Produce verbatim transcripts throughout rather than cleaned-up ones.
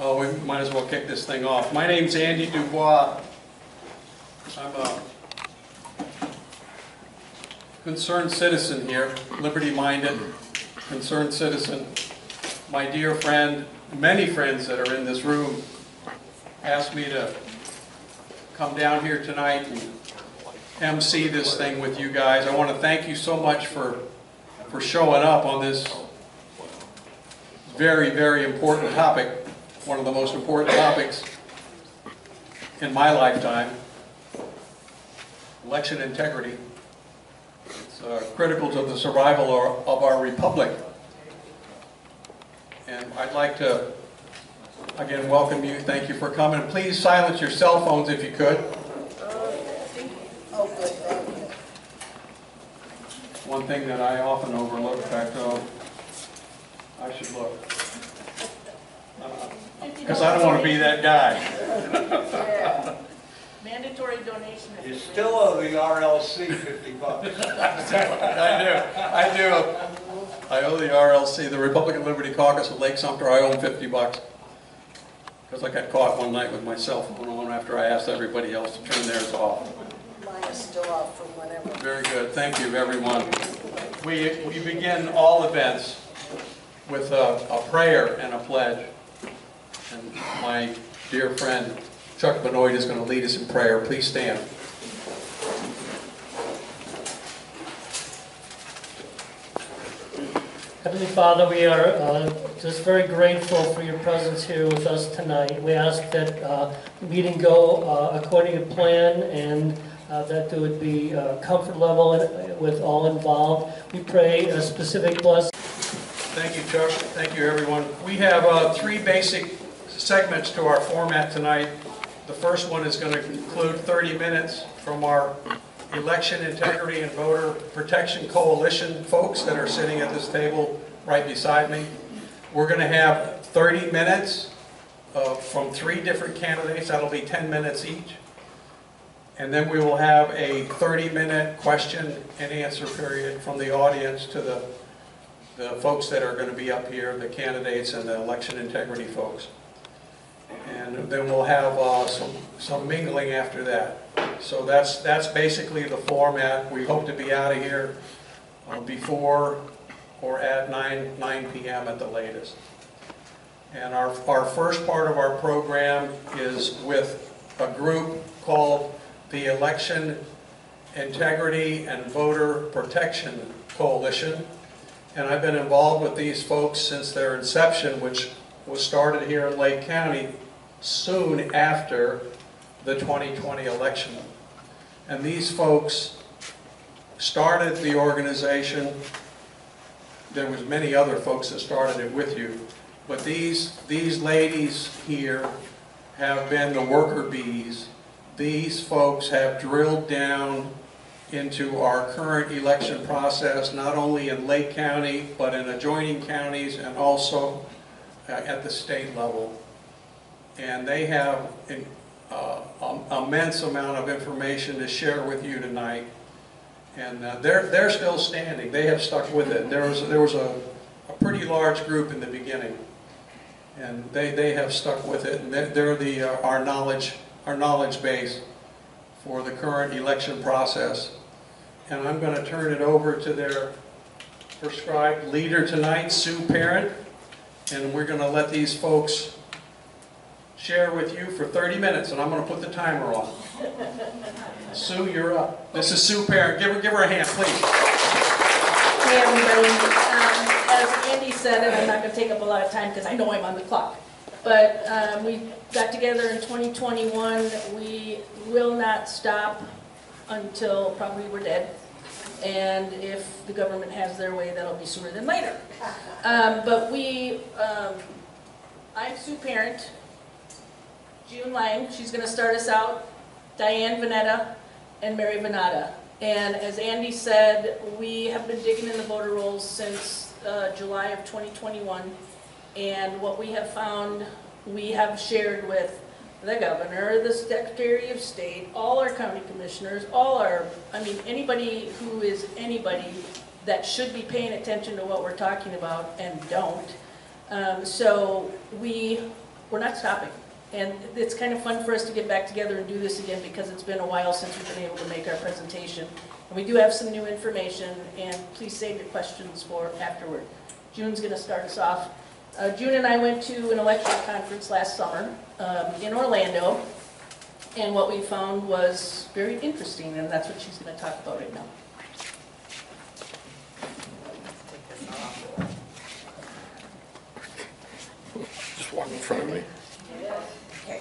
Oh, we might as well kick this thing off. My name's Andy Dubois. I'm a concerned citizen here, liberty-minded, concerned citizen. My dear friend, many friends that are in this room, asked me to come down here tonight and emcee this thing with you guys. I want to thank you so much for, for showing up on this very, very important topic, one of the most important topics in my lifetime, election integrity. It's uh, critical to the survival of our republic. And I'd like to, again, welcome you. Thank you for coming. Please silence your cell phones if you could. One thing that I often overlook, in fact, oh, I should look, because uh, I don't want to be that guy. Yeah. Mandatory donation. You still owe the R L C fifty bucks. I do. I do. I owe the R L C, the Republican Liberty Caucus of Lake Sumter. I owe them fifty bucks because I got caught one night with my cell phone on after I asked everybody else to turn theirs off. Still out from whatever. Very good. Thank you, everyone. We, we begin all events with a, a prayer and a pledge. And my dear friend, Chuck Benoit, is going to lead us in prayer. Please stand. Heavenly Father, we are uh, just very grateful for your presence here with us tonight. We ask that uh, the meeting go uh, according to plan and Uh, that there would be a uh, comfort level in, with all involved. We pray a specific blessing. Thank you, Chuck. Thank you, everyone. We have uh, three basic segments to our format tonight. The first one is going to include thirty minutes from our Election Integrity and Voter Protection Coalition folks that are sitting at this table right beside me. We're going to have thirty minutes uh, from three different candidates. That'll be ten minutes each. And then we will have a thirty minute question and answer period from the audience to the, the folks that are going to be up here, the candidates and the election integrity folks. And then we'll have uh, some, some mingling after that. So that's, that's basically the format. We hope to be out of here uh, before or at nine p m at the latest. And our, our first part of our program is with a group called the Election Integrity and Voter Protection Coalition. And I've been involved with these folks since their inception, which was started here in Lake County soon after the twenty twenty election. And these folks started the organization. There was many other folks that started it with you. But these, these ladies here have been the worker bees. These folks have drilled down into our current election process, not only in Lake County, but in adjoining counties and also at the state level. And they have an uh, um, immense amount of information to share with you tonight. And uh, they're, they're still standing. They have stuck with it. There was, there was a, a pretty large group in the beginning. And they, they have stuck with it. And they're, they're the, uh, our knowledge our knowledge base for the current election process. And I'm going to turn it over to their prescribed leader tonight, Sue Parent, and we're going to let these folks share with you for thirty minutes, and I'm going to put the timer on. Sue, you're up. This is Sue Parent. Give her, give her a hand, please. Hey, everybody. Um, as Andy said, and I'm not going to take up a lot of time because I know I'm on the clock. But um, we got together in twenty twenty-one. We will not stop until probably we're dead. And if the government has their way, that'll be sooner than later. Um, but we, um, I'm Sue Parent, June Lang, she's going to start us out, Diane Venetta, and Mary Vanatta. And as Andy said, we have been digging in the voter rolls since uh, July of twenty twenty-one. And what we have found, we have shared with the governor, the Secretary of State, all our county commissioners, all our, I mean, anybody who is anybody that should be paying attention to what we're talking about and don't. Um, so we we're not stopping. And it's kind of fun for us to get back together and do this again, because it's been a while since we've been able to make our presentation. And we do have some new information, and please save your questions for afterward. June's going to start us off. Uh, June and I went to an election conference last summer um, in Orlando, and what we found was very interesting, and that's what she's going to talk about right now. Just walk in front of me. Okay.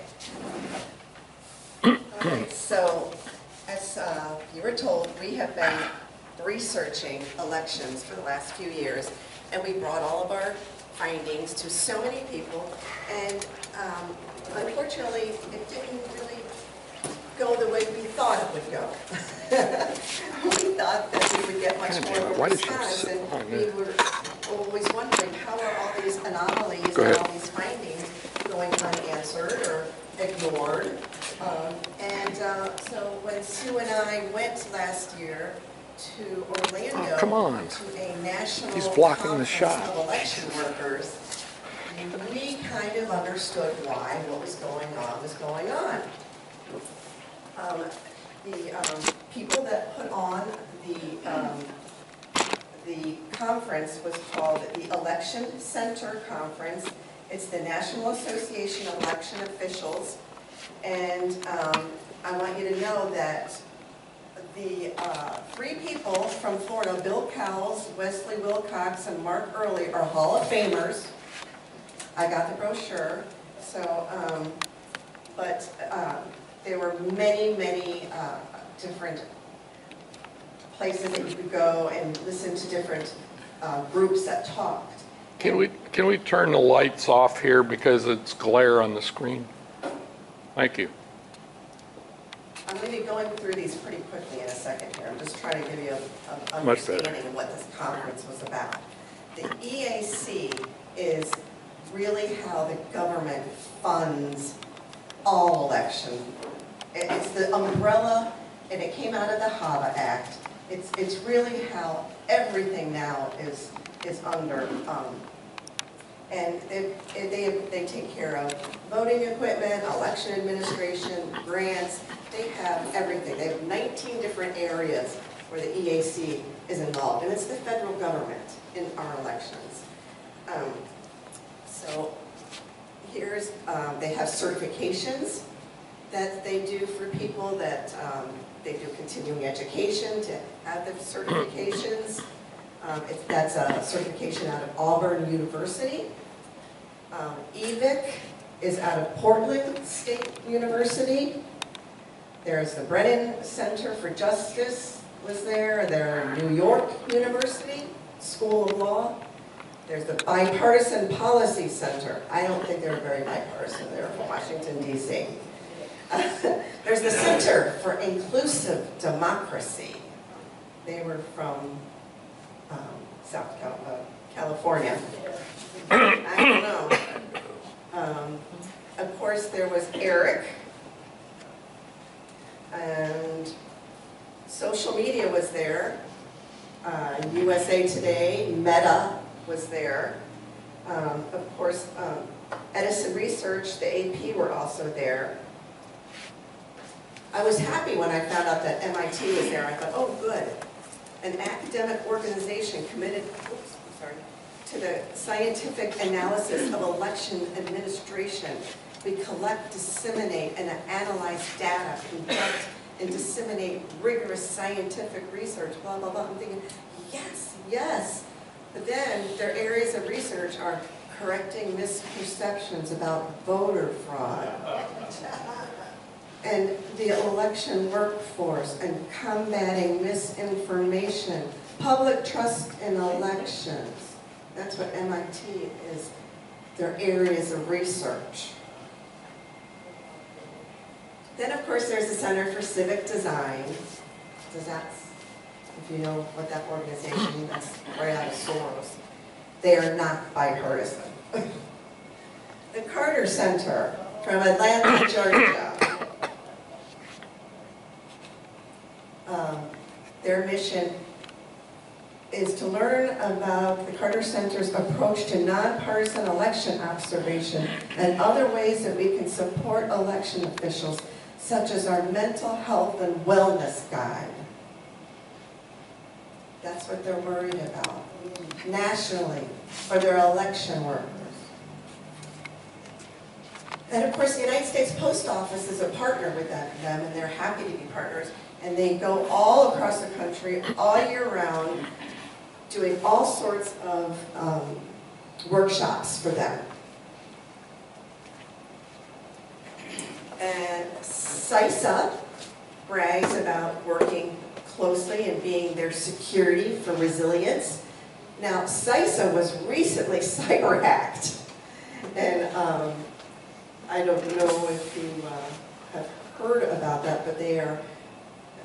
All right, so as uh, you were told, we have been researching elections for the last few years, and we brought all of our findings to so many people, and um, unfortunately it didn't really go the way we thought it would go. We thought that we would get much more Why response, and we were always wondering, how are all these anomalies and all these findings going unanswered or ignored? Um, and uh, so when Sue and I went last year to Orlando, oh, come on. to a national He's blocking the shot. of election workers, we kind of understood why what was going on was going on. Um, the um, people that put on the um, the conference was called the Election Center Conference. It's the National Association of Election Officials, and um, I want you to know that the uh, three people from Florida, Bill Cowles, Wesley Wilcox, and Mark Early, are Hall of Famers. I got the brochure, so, um, but uh, there were many, many uh, different places that you could go and listen to different uh, groups that talked. Can we, can we turn the lights off here, because it's glare on the screen? Thank you. I'm going to be going through these pretty quickly in a second here. I'm just trying to give you an understanding of what this conference was about. The E A C is really how the government funds all election. It's the umbrella, and it came out of the HAVA Act. It's, it's really how everything now is, is under. Um, and they, they, they take care of voting equipment, election administration, grants. They have everything. They have nineteen different areas where the E A C is involved, and it's the federal government in our elections. Um, so here's, um, they have certifications that they do for people that um, they do continuing education to have the certifications. Um, it, that's a certification out of Auburn University. Um, E V I C is out of Portland State University. There's the Brennan Center for Justice was there. There's New York University School of Law. There's the Bipartisan Policy Center. I don't think they're very bipartisan. They're from Washington, D C There's the Center for Inclusive Democracy. They were from um, South Cal uh, California. I don't know. Um, of course, there was Eric. And social media was there. Uh, U S A Today, Meta was there. Um, of course, um, Edison Research, the A P were also there. I was happy when I found out that M I T was there. I thought, oh, good. An academic organization committed oops, I'm sorry, to the scientific analysis of election administration. We collect, disseminate, and analyze data, conduct, and disseminate rigorous scientific research, blah, blah, blah. I'm thinking, yes, yes. But then their areas of research are correcting misperceptions about voter fraud, and the election workforce, and combating misinformation, public trust in elections. That's what M I T is, their areas of research. Then, of course, there's the Center for Civic Design. Does that, if you know what that organization means, that's right out of Soros. They are not bipartisan. The Carter Center from Atlanta, Georgia. Um, their mission is to learn about the Carter Center's approach to nonpartisan election observation and other ways that we can support election officials, such as our mental health and wellness guide. That's what they're worried about nationally for their election workers. And of course, the United States Post Office is a partner with them, and they're happy to be partners. And they go all across the country, all year round, doing all sorts of um, workshops for them. And C I S A brags about working closely and being their security for resilience. Now, C I S A was recently cyber-hacked. And um, I don't know if you uh, have heard about that, but they are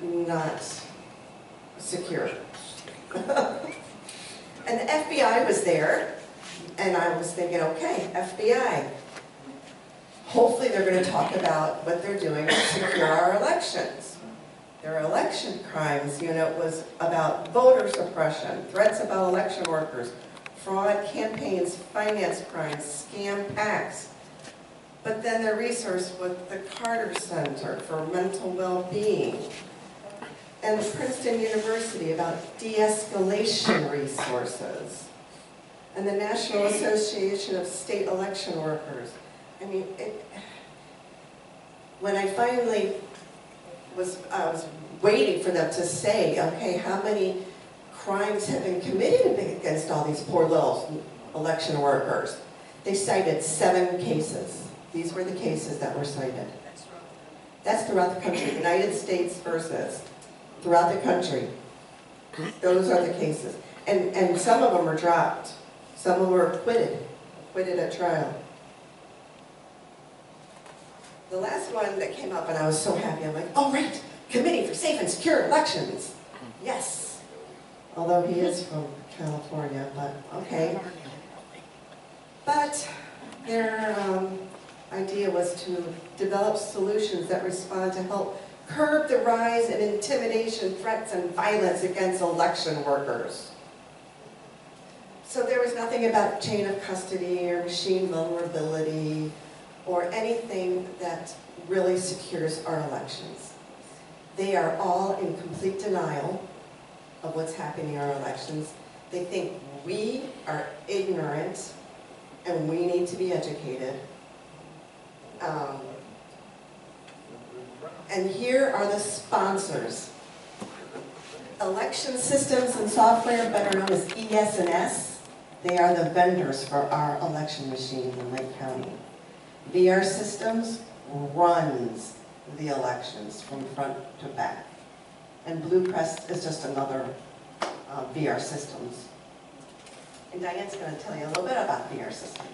not secure. And the F B I was there, and I was thinking, okay, F B I. Hopefully they're going to talk about what they're doing to secure our elections. Their election crimes unit was about voter suppression, threats about election workers, fraud campaigns, finance crimes, scam PACs. But then their resource was the Carter Center for Mental Well-Being, and the Princeton University about de-escalation resources, and the National Association of State Election Workers. I mean, it, when I finally was, I was waiting for them to say, okay, how many crimes have been committed against all these poor little election workers? They cited seven cases. These were the cases that were cited. That's throughout the country, United States versus. Throughout the country. Those are the cases. And, and some of them were dropped. Some of them were acquitted, acquitted at trial. The last one that came up, and I was so happy, I'm like, oh right, Committee for Safe and Secure Elections. Yes. Although he is from California, but okay. But their um, idea was to develop solutions that respond to help curb the rise in intimidation, threats, and violence against election workers. So there was nothing about chain of custody or machine vulnerability or anything that really secures our elections. They are all in complete denial of what's happening in our elections. They think we are ignorant and we need to be educated. Um, and here are the sponsors. Election Systems and Software, better known as E S and S. They are the vendors for our election machines in Lake County. V R Systems runs the elections from front to back. And Blue Press is just another uh, V R Systems. And Diane's going to tell you a little bit about V R Systems.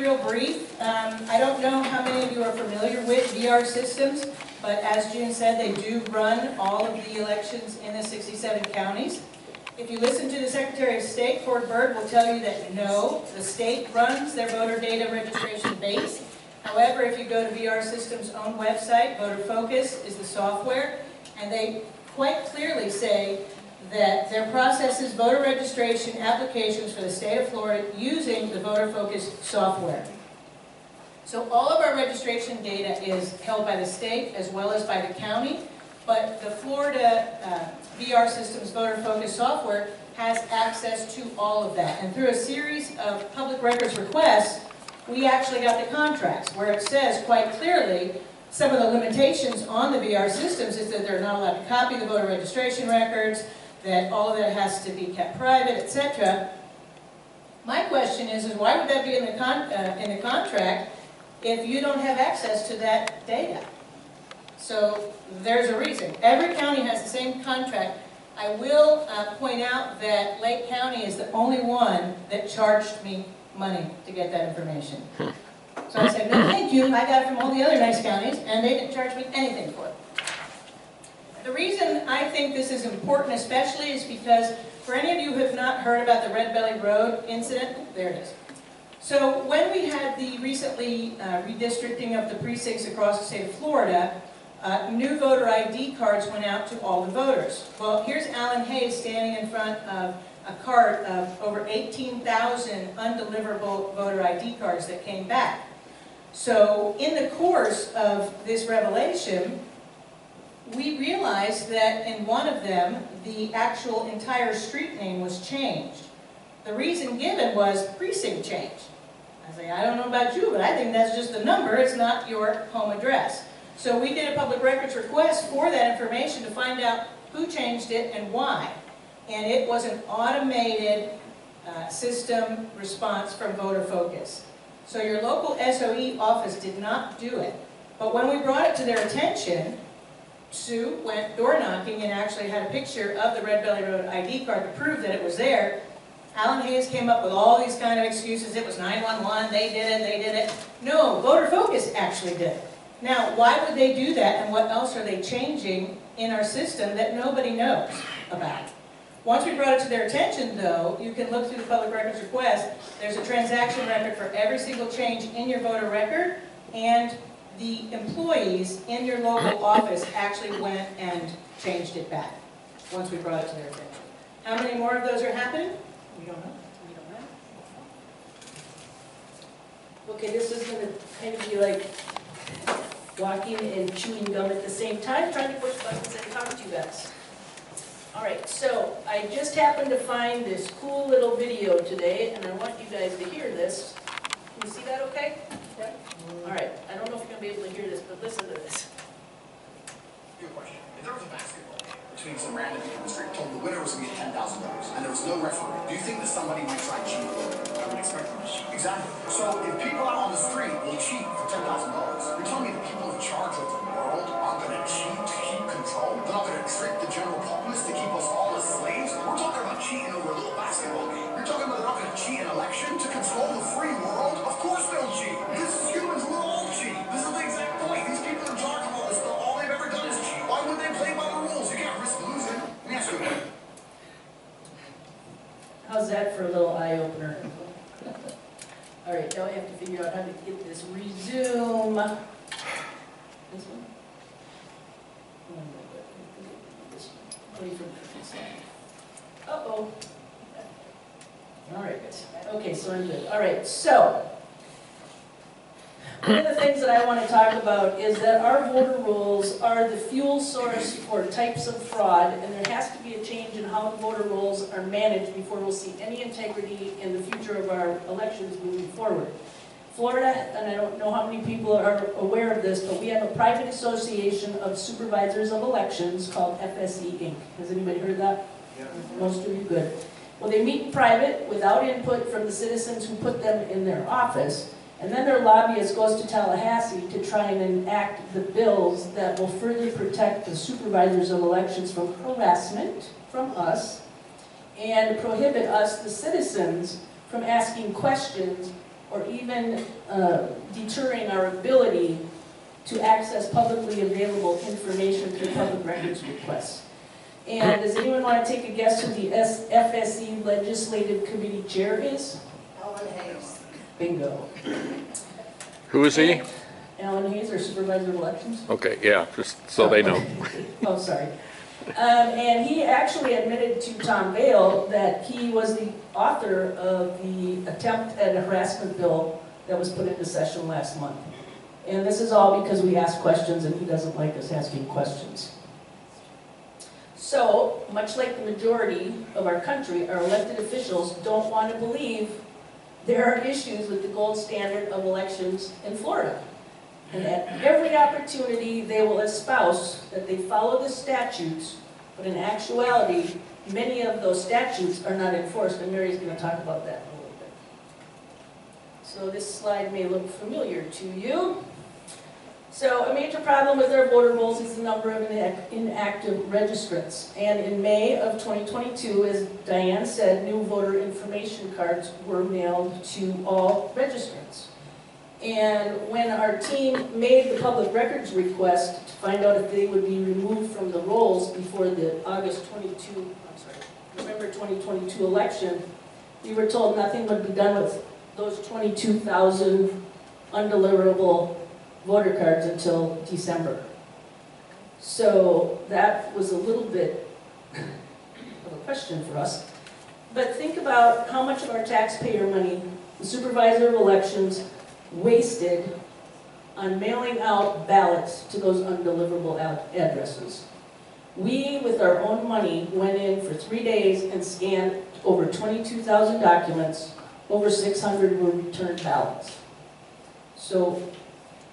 Real brief. Um, I don't know how many of you are familiar with V R Systems, but as June said, they do run all of the elections in the sixty-seven counties. If you listen to the Secretary of State, Ford Byrd will tell you that no, the state runs their voter data registration base. However, if you go to V R Systems' own website, Voter Focus is the software, and they quite clearly say that their process is voter registration applications for the state of Florida using the Voter Focus software. So all of our registration data is held by the state as well as by the county, but the Florida uh, V R Systems Voter Focus software has access to all of that. And through a series of public records requests, we actually got the contracts where it says quite clearly some of the limitations on the V R Systems is that they're not allowed to copy the voter registration records, that all of that has to be kept private, et cetera. My question is, is why would that be in the, con uh, in the contract if you don't have access to that data? So there's a reason. Every county has the same contract. I will uh, point out that Lake County is the only one that charged me money to get that information. So I said, no thank you, I got it from all the other nice counties, and they didn't charge me anything for it. The reason I think this is important especially is because for any of you who have not heard about the Red Belly Road incident, there it is. So when we had the recently uh, redistricting of the precincts across the state of Florida, uh, new voter I D cards went out to all the voters. Well, here's Alan Hays standing in front of a card of over eighteen thousand undeliverable voter I D cards that came back. So in the course of this revelation, we realized that in one of them, the actual entire street name was changed. The reason given was precinct change. I say, I don't know about you, but I think that's just a number. It's not your home address. So we did a public records request for that information to find out who changed it and why. And it was an automated uh, system response from Voter Focus. So your local S O E office did not do it. But when we brought it to their attention, Sue went door knocking and actually had a picture of the Red Belly Road I D card to prove that it was there. Alan Hays came up with all these kind of excuses. It was nine one one, they did it, they did it. No, Voter Focus actually did it. Now, why would they do that, and what else are they changing in our system that nobody knows about? Once we brought it to their attention, though, you can look through the public records request. There's a transaction record for every single change in your voter record, and the employees in your local office actually went and changed it back once we brought it to their attention. How many more of those are happening? We don't know. We don't know. Okay, this is going to kind of be like walking and chewing gum at the same time, trying to push buttons and talk to you guys. All right, so I just happened to find this cool little video today, and I want you guys to hear this. Can you see that okay? Yeah? All right, I don't know if you're going to be able to hear this, but listen to this. Good question. If there was a basketball game between some random people in the street, told the winner was going to get ten thousand dollars, and there was no referee, do you think that somebody might try to cheat? I would expect them to cheat. Exactly. So if people out on the street will cheat for ten thousand dollars, you're telling me the people in charge of the world aren't going to cheat to keep control? They're not going to trick the general populace to keep us all as slaves? We're talking about cheating over a little basketball game. You're talking about they're not going to cheat an election to control the free world? Of course they'll cheat. This is humans. We'll all cheat. This is the exact point. These people in charge of all this stuff, all they've ever done is cheat. Why would they play by the rules? You can't risk losing. Let me ask you a question. How's that for a little eye-opener? All right, now I have to figure out how to get this resume. This one? Uh-oh. All right, guys. Okay, so I'm good. All right, so one of the things that I want to talk about is that our voter rolls are the fuel source for types of fraud, and there has to be a change in how voter rolls are managed before we'll see any integrity in the future of our elections moving forward. Florida, and I don't know how many people are aware of this, but we have a private association of supervisors of elections called F S E Incorporated. Has anybody heard that? Yeah. Most of you, good. Well, they meet in private without input from the citizens who put them in their office, and then their lobbyist goes to Tallahassee to try and enact the bills that will further protect the supervisors of elections from harassment from us and prohibit us, the citizens, from asking questions or even uh, deterring our ability to access publicly available information through public records requests. And does anyone want to take a guess who the F S E Legislative Committee Chair is? Alan Hays. Bingo. Who is he? Alan Hays, our Supervisor of Elections. Okay, yeah, just so oh, they know. Oh, sorry. Um, and he actually admitted to Tom Vail that he was the author of the attempt at a harassment bill that was put into session last month. And this is all because we asked questions and he doesn't like us asking questions. So, much like the majority of our country, our elected officials don't want to believe there are issues with the gold standard of elections in Florida. And at every opportunity, they will espouse that they follow the statutes, but in actuality, many of those statutes are not enforced, and Mary's going to talk about that in a little bit. So this slide may look familiar to you. So a major problem with our voter rolls is the number of inactive registrants. And in May of twenty twenty-two, as Diane said, new voter information cards were mailed to all registrants. And when our team made the public records request to find out if they would be removed from the rolls before the August twenty-two, I'm sorry, November twenty twenty-two election, we were told nothing would be done with those twenty-two thousand undeliverable voter cards until December. So that was a little bit of a question for us. But think about how much of our taxpayer money the Supervisor of Elections wasted on mailing out ballots to those undeliverable addresses. We, with our own money, went in for three days and scanned over twenty-two thousand documents. Over six hundred were returned ballots. So,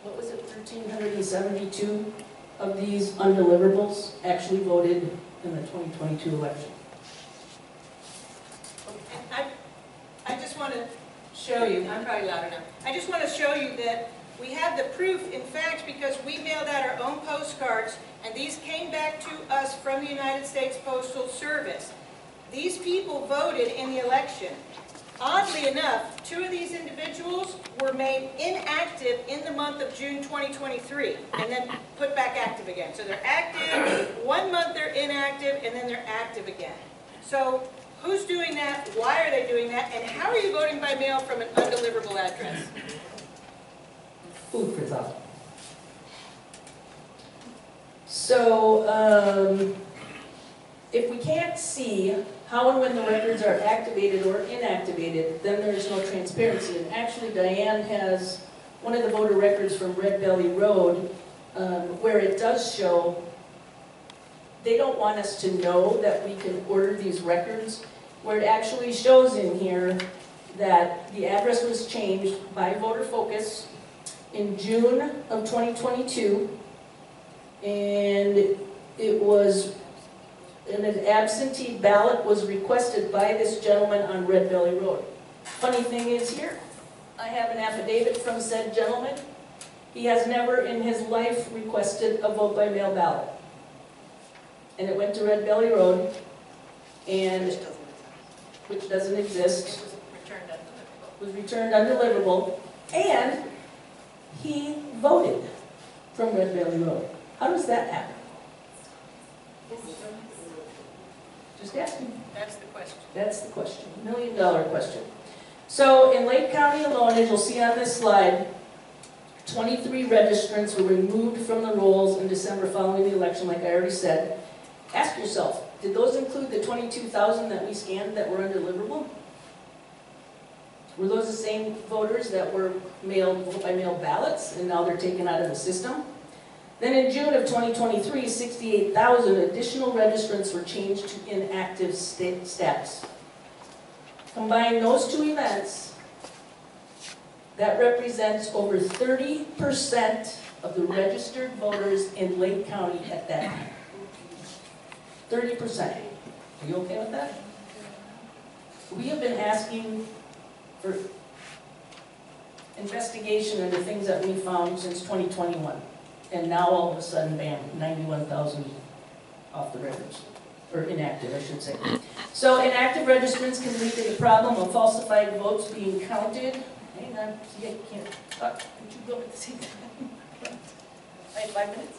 what was it, one thousand three hundred seventy-two of these undeliverables actually voted in the twenty twenty-two election. I, I just want to show you, I'm probably loud enough. I just want to show you that we have the proof, in fact, because we mailed out our own postcards, and these came back to us from the United States Postal Service. These people voted in the election. Oddly enough, two of these individuals were made inactive in the month of June twenty twenty-three and then put back active again. So they're active, one month they're inactive, and then they're active again. So who's doing that? Why are they doing that? And how are you voting by mail from an undeliverable address? Food for thought. So um, if we can't see how and when the records are activated or inactivated, then there's no transparency. And actually, Diane has one of the voter records from Red Valley Road um, where it does show they don't want us to know that we can order these records, where it actually shows in here that the address was changed by Voter Focus in June of twenty twenty-two, and it was and an absentee ballot was requested by this gentleman on Red Valley Road. Funny thing is here, I have an affidavit from said gentleman. He has never in his life requested a vote by mail ballot. And it went to Red Valley Road, and which doesn't exist. It was returned undeliverable. And he voted from Red Valley Road. How does that happen? Just asking. That's the question. That's the question. Million dollar question. So in Lake County alone, as you'll see on this slide, twenty-three registrants were removed from the rolls in December following the election, like I already said. Ask yourself, did those include the twenty-two thousand that we scanned that were undeliverable? Were those the same voters that were mailed vote by mail ballots and now they're taken out of the system? Then in June of twenty twenty-three, sixty-eight thousand additional registrants were changed to inactive state status. Combine those two events, that represents over thirty percent of the registered voters in Lake County at that time. thirty percent. Are you okay with that? We have been asking for investigation into things that we found since twenty twenty-one. And now all of a sudden, bam, ninety-one thousand off the records, or inactive, I should say. So inactive registrants can lead to the problem of falsified votes being counted. Hang on, see, I can't talk. Would you go at the same time? I have five minutes?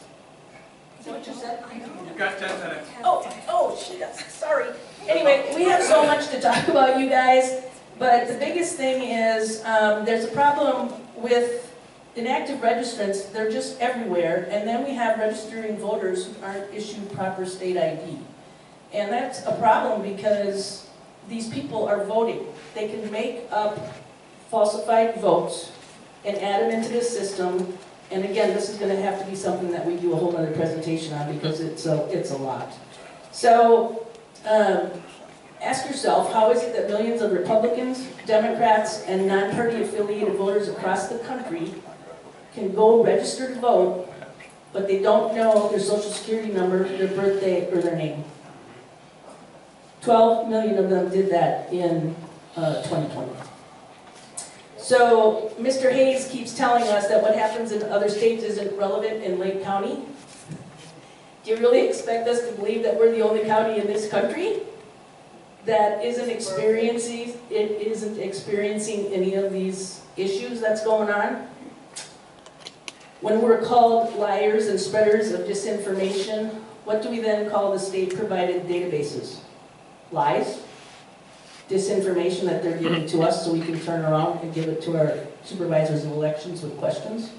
Is that what you said? You've got ten minutes. Oh, oh, shit, sorry. Anyway, we have so much to talk about, you guys, but the biggest thing is um, there's a problem with inactive registrants. They're just everywhere, and then we have registering voters who aren't issued proper state I D. And that's a problem because these people are voting. They can make up falsified votes and add them into the system. And again, this is going to have to be something that we do a whole other presentation on because it's a, it's a lot. So um, ask yourself, how is it that millions of Republicans, Democrats, and non-party affiliated voters across the country can go register to vote, but they don't know their social security number, their birthday, or their name? twelve million of them did that in uh, twenty twenty. So Mister Hayes keeps telling us that what happens in other states isn't relevant in Lake County. Do you really expect us to believe that we're the only county in this country that isn't experiencing, it isn't experiencing any of these issues that's going on? When we're called liars and spreaders of disinformation, what do we then call the state-provided databases? Lies? disinformation that they're giving to us so we can turn around and give it to our supervisors of elections with questions.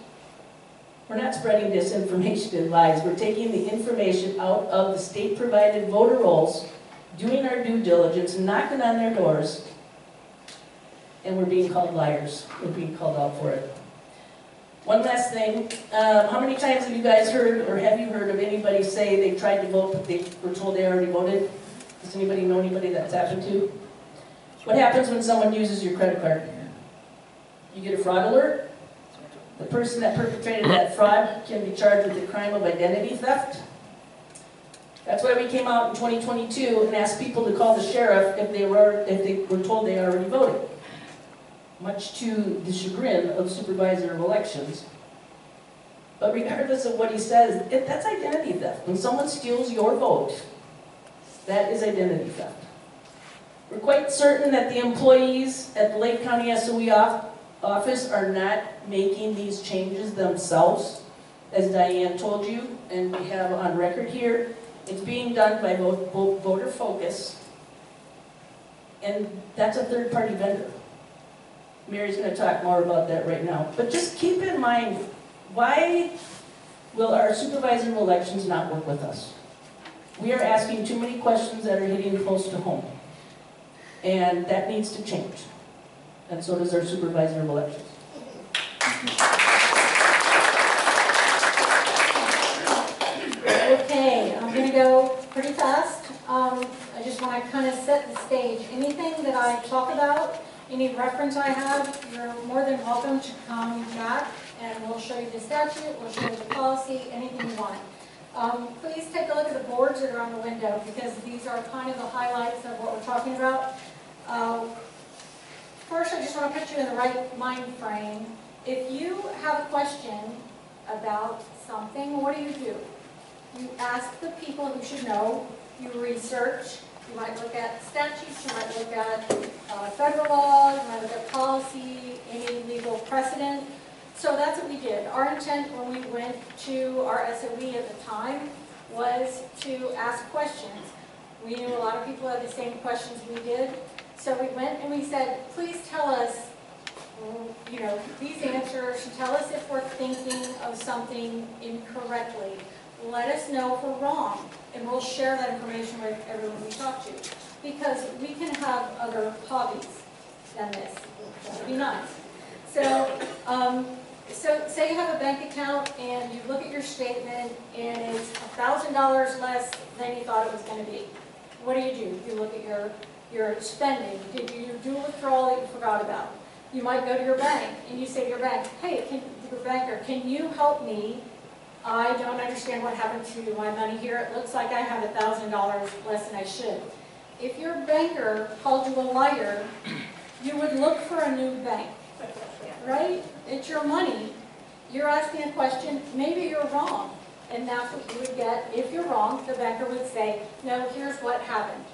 We're not spreading disinformation and lies. We're taking the information out of the state-provided voter rolls, doing our due diligence, knocking on their doors, and we're being called liars. We're being called out for it. One last thing, um, how many times have you guys heard, or have you heard of anybody say they tried to vote but they were told they already voted? Does anybody know anybody that's happened to? What happens when someone uses your credit card? You get a fraud alert. The person that perpetrated that fraud can be charged with the crime of identity theft. That's why we came out in twenty twenty-two and asked people to call the sheriff if they were, if they were told they already voted, much to the chagrin of Supervisor of Elections. But regardless of what he says, it, that's identity theft. When someone steals your vote, that is identity theft. We're quite certain that the employees at the Lake County S O E off, office are not making these changes themselves, as Diane told you, and we have on record here. It's being done by both, both Voter Focus, and that's a third-party vendor. Mary's going to talk more about that right now. But just keep in mind, why will our Supervisor of Elections not work with us? We are asking too many questions that are hitting close to home. And that needs to change. And so does our Supervisor of Elections. Okay, I'm going to go pretty fast. Um, I just want to kind of set the stage. Anything that I talk about, any reference I have, you're more than welcome to come back and we'll show you the statute, we'll show you the policy, anything you want. Um, please take a look at the boards that are on the window because these are kind of the highlights of what we're talking about. Uh, first, I just want to put you in the right mind frame. If you have a question about something, what do you do? You ask the people who should know, you research. You might look at statutes, you might look at uh, federal law, you might look at policy, any legal precedent. So that's what we did. Our intent when we went to our S O E at the time was to ask questions. We knew a lot of people had the same questions we did. So we went and we said, please tell us, you know, these answers, tell us if we're thinking of something incorrectly. Let us know if we're wrong, and we'll share that information with everyone we talk to, because we can have other hobbies than this. That would be nice. So, um, so say you have a bank account, and you look at your statement, and it's one thousand dollars less than you thought it was going to be. What do you do? You look at your, your spending. Did you do a withdrawal that you forgot about? You might go to your bank, and you say to your bank, hey, can, your banker, can you help me? I don't understand what happened to my money here. It looks like I have one thousand dollars less than I should. If your banker called you a liar, you would look for a new bank, right? It's your money. You're asking a question. Maybe you're wrong. And that's what you would get. If you're wrong, the banker would say, no, here's what happened.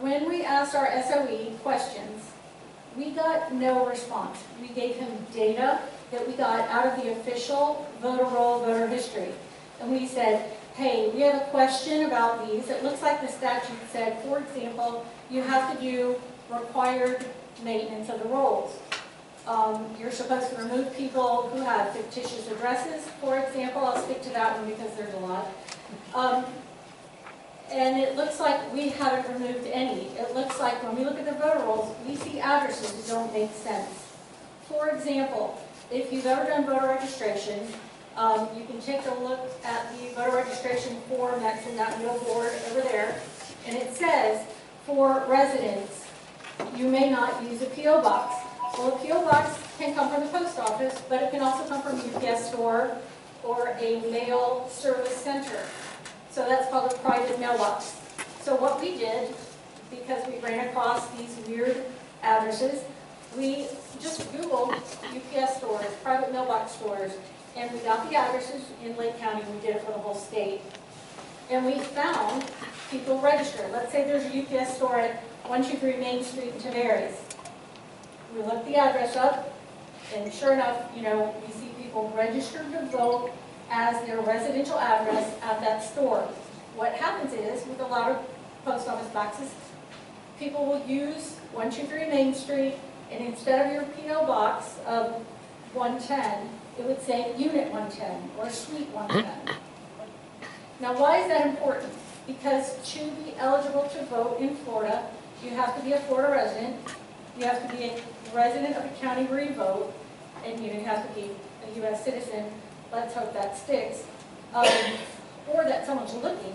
When we asked our S O E questions, we got no response. We gave him data that we got out of the official voter roll, voter history. And we said, hey, we have a question about these. It looks like the statute said, for example, you have to do required maintenance of the rolls. Um, you're supposed to remove people who have fictitious addresses, for example. I'll speak to that one because there's a lot. Um, and it looks like we haven't removed any. It looks like when we look at the voter rolls, we see addresses that don't make sense. For example, if you've ever done voter registration, um, you can take a look at the voter registration form that's in that middle board over there. And it says, for residents, you may not use a P O box. Well, a P O box can come from the post office, but it can also come from a U P S store or a mail service center. So that's called a private mailbox. So what we did, because we ran across these weird addresses, we just Googled U P S stores, private mailbox stores, and we got the addresses in Lake County. We did it for the whole state. And we found people registered. Let's say there's a U P S store at one two three Main Street in Tavares. We looked the address up, and sure enough, you know, you see people registered to vote as their residential address at that store. What happens is, with a lot of post office boxes, people will use one two three Main Street, and instead of your P O box of one ten, it would say Unit one ten or Suite one ten. Now, why is that important? Because to be eligible to vote in Florida, you have to be a Florida resident, you have to be a resident of the county where you vote, and you have to be a U S citizen. Let's hope that sticks, um, or that someone's looking.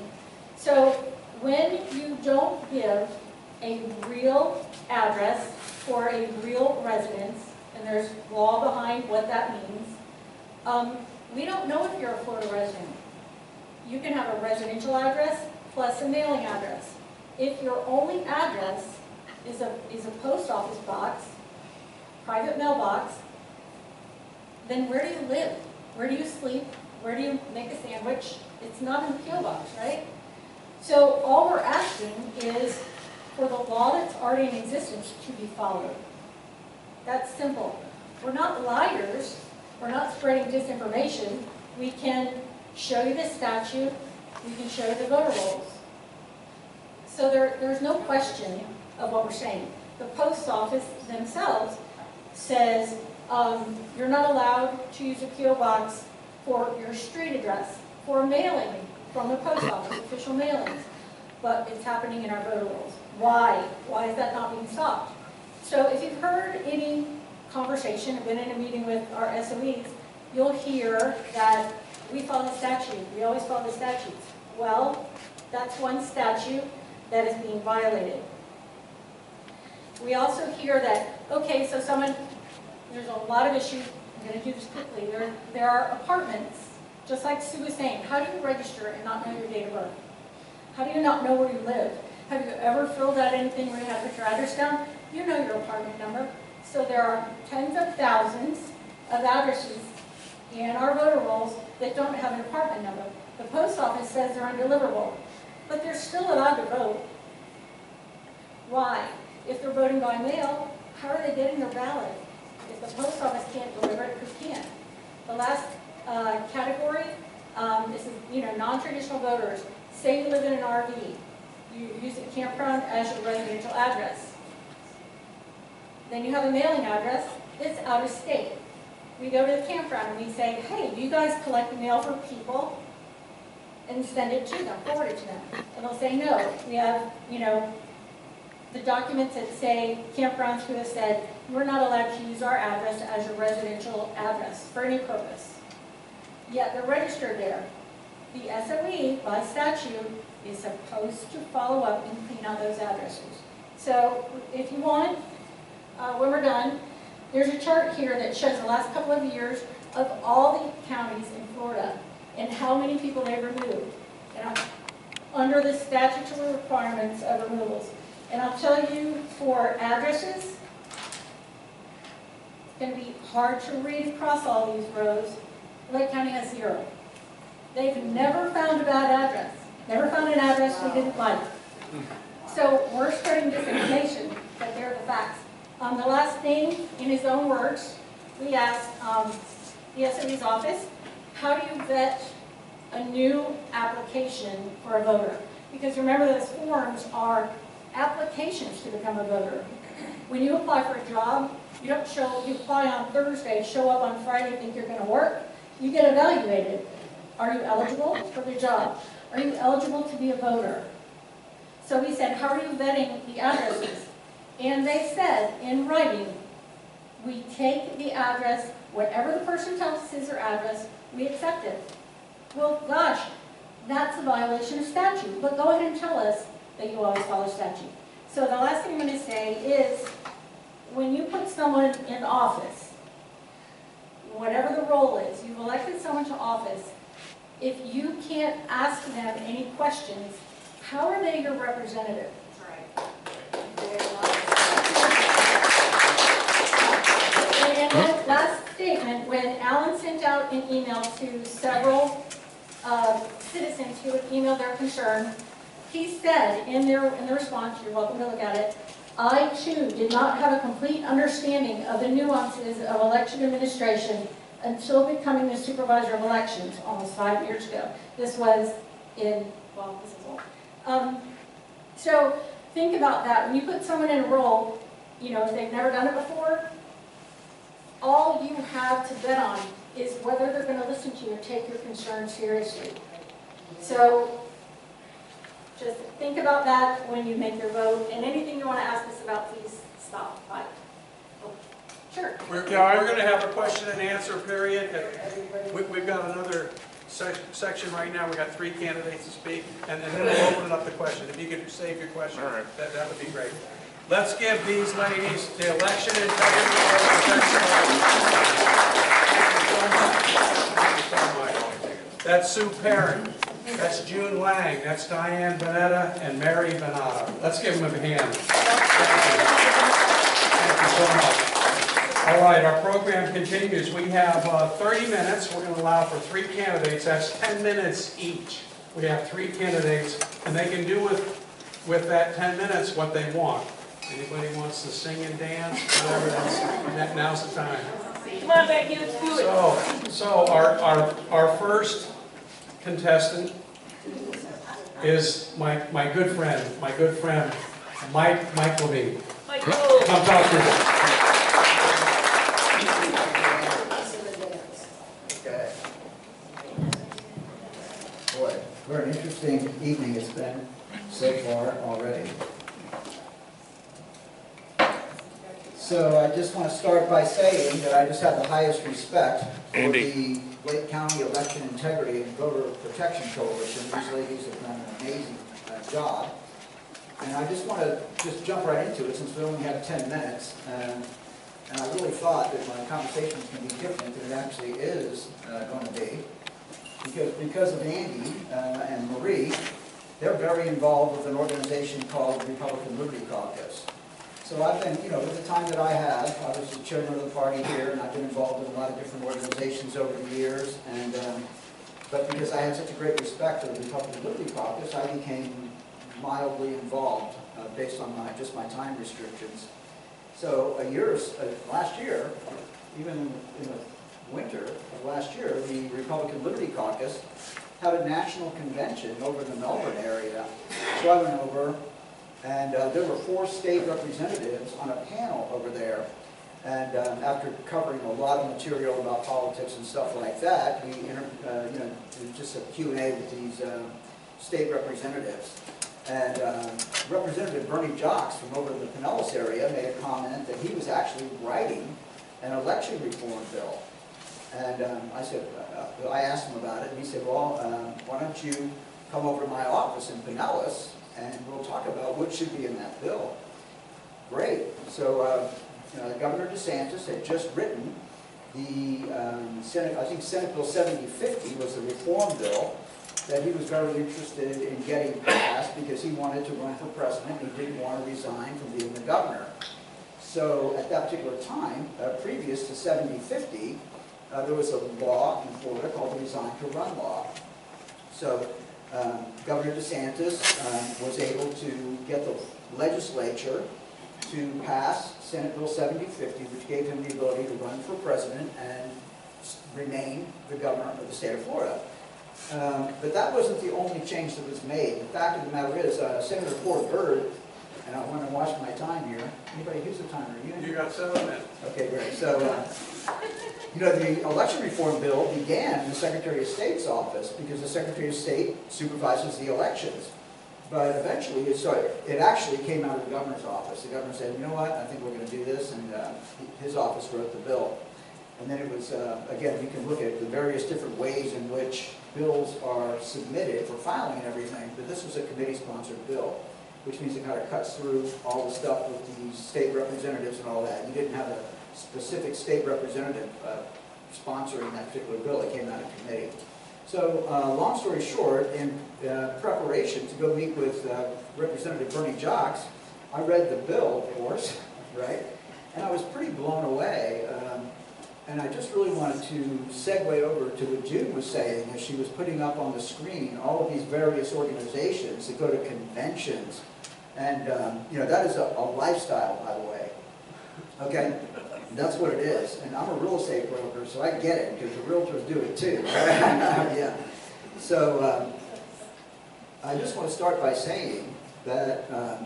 So when you don't give a real address for a real residence, and there's law behind what that means, um, we don't know if you're a Florida resident. You can have a residential address plus a mailing address. If your only address is a, is a post office box, private mailbox, then where do you live? Where do you sleep? Where do you make a sandwich? It's not in the P O box, right? So all we're asking is for the law that's already in existence to be followed. That's simple. We're not liars. We're not spreading disinformation. We can show you the statute. We can show you the voter rolls. So there, there's no question of what we're saying. The post office themselves says um, you're not allowed to use a P O box for your street address, for mailing from the post office, official mailings. But it's happening in our voter rolls. Why? Why is that not being stopped? So if you've heard any conversation, I've been in a meeting with our S O Es, you'll hear that we follow the statute, we always follow the statutes. Well, that's one statute that is being violated. We also hear that, okay, so someone, there's a lot of issues, I'm going to do this quickly, there, there are apartments, just like Sue was saying, how do you register and not know your date of birth? How do you not know where you live? Have you ever filled out anything where you have to put your address down? You know your apartment number. So there are tens of thousands of addresses in our voter rolls that don't have an apartment number. The post office says they're undeliverable, but they're still allowed to vote. Why? If they're voting by mail, how are they getting their ballot? If the post office can't deliver it, who can? The last uh, category, um, this is you know non-traditional voters. Say you live in an R V, you use a campground as your residential address. Then you have a mailing address that's out of state. We go to the campground and we say, hey, you guys collect mail for people and send it to them, forward it to them. And they'll say no. We have, you know, the documents that say campgrounds who have said, we're not allowed to use our address as your residential address for any purpose. Yet they're registered there. The S O E, by statute, is supposed to follow up and clean out those addresses. So if you want, Uh, when we're done, there's a chart here that shows the last couple of years of all the counties in Florida and how many people they removed and under the statutory requirements of removals. And I'll tell you for addresses, it's going to be hard to read across all these rows. Lake County has zero. They've never found a bad address, never found an address we didn't like. So we're spreading disinformation, but they're the facts. Um, the last thing, in his own words, we asked um, the S O E's office, how do you vet a new application for a voter? Because remember, those forms are applications to become a voter. When you apply for a job, you don't show, you apply on Thursday, show up on Friday, think you're going to work. You get evaluated. Are you eligible for the job? Are you eligible to be a voter? So we said, how are you vetting the addresses? And they said, in writing, we take the address, whatever the person tells us is their address, we accept it. Well, gosh, that's a violation of statute, but go ahead and tell us that you always follow statute. So the last thing I'm going to say is, when you put someone in office, whatever the role is, you've elected someone to office, if you can't ask them any questions, how are they your representative? And that last statement, when Alan sent out an email to several uh, citizens who had emailed their concern, he said in their in the response, you're welcome to look at it, I too did not have a complete understanding of the nuances of election administration until becoming the supervisor of elections almost five years ago. This was in, well, this is old. Um, so think about that. When you put someone in a role, you know, if they've never done it before, all you have to bet on is whether they're going to listen to you or take your concerns seriously. So just think about that when you make your vote, and anything you want to ask us about, please stop by. Oh, sure. We're, yeah, we're going to have a question and answer period. We, we've got another sec section right now. We've got three candidates to speak, and then we'll open up the question. If you could save your question, right, that, that would be great. Let's give these ladies the election integrity and that's Sue Parent, that's June Lang, that's Diane Venetta, and Mary Vanatta. Let's give them a hand. Thank you so much. All right, our program continues. We have uh, thirty minutes. We're going to allow for three candidates. That's ten minutes each. We have three candidates, and they can do with, with that ten minutes what they want. Anybody wants to sing and dance? Whatever, that's, now's the time. Come on, Becky, let's do it. So, so our, our, our first contestant is my, my good friend, my good friend, Mike, Mike Levine. Mike Levine. Come talk to us. Okay. Boy, what an interesting evening it's been so far already. So I just want to start by saying that I just have the highest respect for Andy. The Lake County Election Integrity and Voter Protection Coalition. These ladies have done an amazing uh, job. And I just want to just jump right into it since we only have ten minutes. Um, and I really thought that my conversations can be different than it actually is uh, going to be. Because, because of Andy uh, and Marie, they're very involved with an organization called the Republican Liberty Caucus. So I've been, you know, with the time that I have, I was the chairman of the party here, and I've been involved in a lot of different organizations over the years. And um, but because I had such a great respect for the Republican Liberty Caucus, I became mildly involved uh, based on my just my time restrictions. So a year, uh, last year, even in the winter of last year, the Republican Liberty Caucus had a national convention over in the Melbourne area. So I went over. And uh, there were four state representatives on a panel over there. And um, after covering a lot of material about politics and stuff like that, we inter uh, you know, just a Q and A with these uh, state representatives. And um, Representative Bernie Jox from over in the Pinellas area made a comment that he was actually writing an election reform bill. And um, I said, uh, I asked him about it, and he said, well, um, why don't you come over to my office in Pinellas, and we'll talk about what should be in that bill. Great. So uh, you know, Governor DeSantis had just written the um, Senate, I think Senate Bill seventy fifty was the reform bill that he was very interested in getting passed because he wanted to run for president and he didn't want to resign from being the governor. So at that particular time, uh, previous to seventy fifty, uh, there was a law in Florida called the Resign to Run Law. So Um, Governor DeSantis um, was able to get the legislature to pass Senate Bill seventy fifty, which gave him the ability to run for president and remain the governor of the state of Florida. Um, but that wasn't the only change that was made. The fact of the matter is, uh, Senator Ford Byrd, and I want to watch my time here. Anybody use the timer? You, you got seven minutes. Okay, great. So. Uh, You know, the election reform bill began in the Secretary of State's office because the Secretary of State supervises the elections. But eventually, it, started, it actually came out of the governor's office. The governor said, you know what, I think we're going to do this, and uh, his office wrote the bill. And then it was, uh, again, you can look at the various different ways in which bills are submitted for filing and everything, but this was a committee-sponsored bill, which means it kind of cuts through all the stuff with the state representatives and all that. You didn't have a specific state representative uh, sponsoring that particular bill that came out of committee. So, uh, long story short, in uh, preparation to go meet with uh, Representative Bernie Jox, I read the bill, of course, right? And I was pretty blown away. Um, and I just really wanted to segue over to what June was saying as she was putting up on the screen all of these various organizations that go to conventions. And, um, you know, that is a, a lifestyle, by the way. Okay? That's what it is, and I'm a real estate broker, so I get it because the realtors do it too. Yeah. So um, I just want to start by saying that um,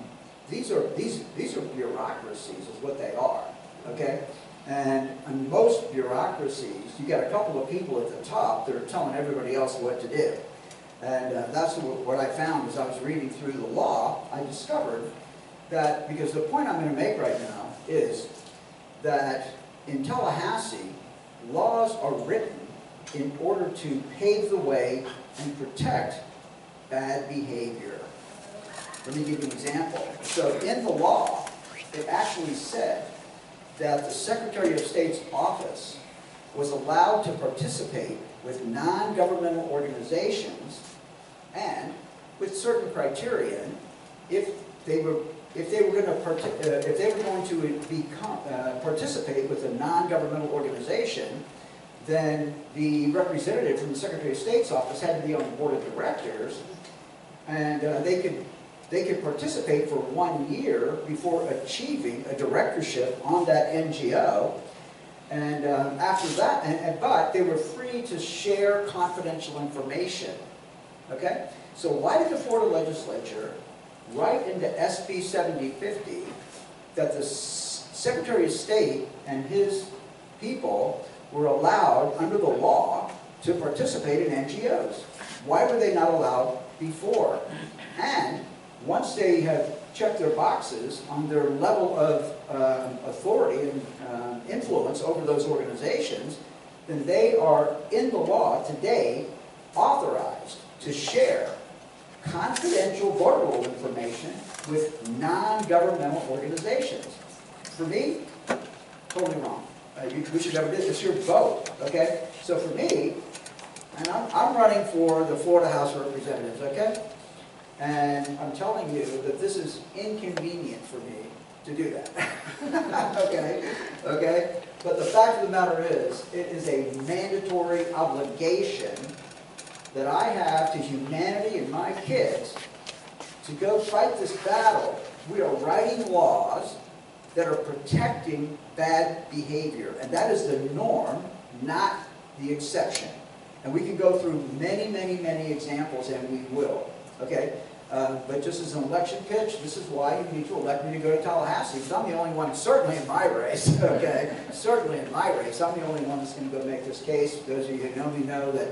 these are these these are bureaucracies, is what they are. Okay, and in most bureaucracies, you got a couple of people at the top that are telling everybody else what to do. And uh, that's what, what I found as I was reading through the law. I discovered that, because the point I'm going to make right now is that in Tallahassee, laws are written in order to pave the way and protect bad behavior. Let me give you an example. So in the law, it actually said that the Secretary of State's office was allowed to participate with non-governmental organizations and with certain criteria if they were if they were going to part uh, if they were going to become, uh, participate with a non-governmental organization, then the representative from the Secretary of State's office had to be on the board of directors, and uh, they could they could participate for one year before achieving a directorship on that N G O. And um, after that, and, and, but they were free to share confidential information, okay? So why did the Florida legislature write into S B seventy fifty that the S Secretary of State and his people were allowed under the law to participate in N G Os? Why were they not allowed before? And once they have check their boxes on their level of um, authority and um, influence over those organizations, then they are in the law today authorized to share confidential voter roll information with non-governmental organizations. For me, totally wrong. Uh, you, we should never do this. It's your vote, okay? So for me, and I'm, I'm running for the Florida House of Representatives, okay? And I'm telling you that this is inconvenient for me to do that. Okay? Okay? But the fact of the matter is, it is a mandatory obligation that I have to humanity and my kids to go fight this battle. We are writing laws that are protecting bad behavior. And that is the norm, not the exception. And we can go through many, many, many examples, and we will. Okay, uh, but just as an election pitch, this is why you need to elect me to go to Tallahassee, because I'm the only one, certainly in my race, okay, certainly in my race, I'm the only one that's going to go make this case. Those of you who know me know that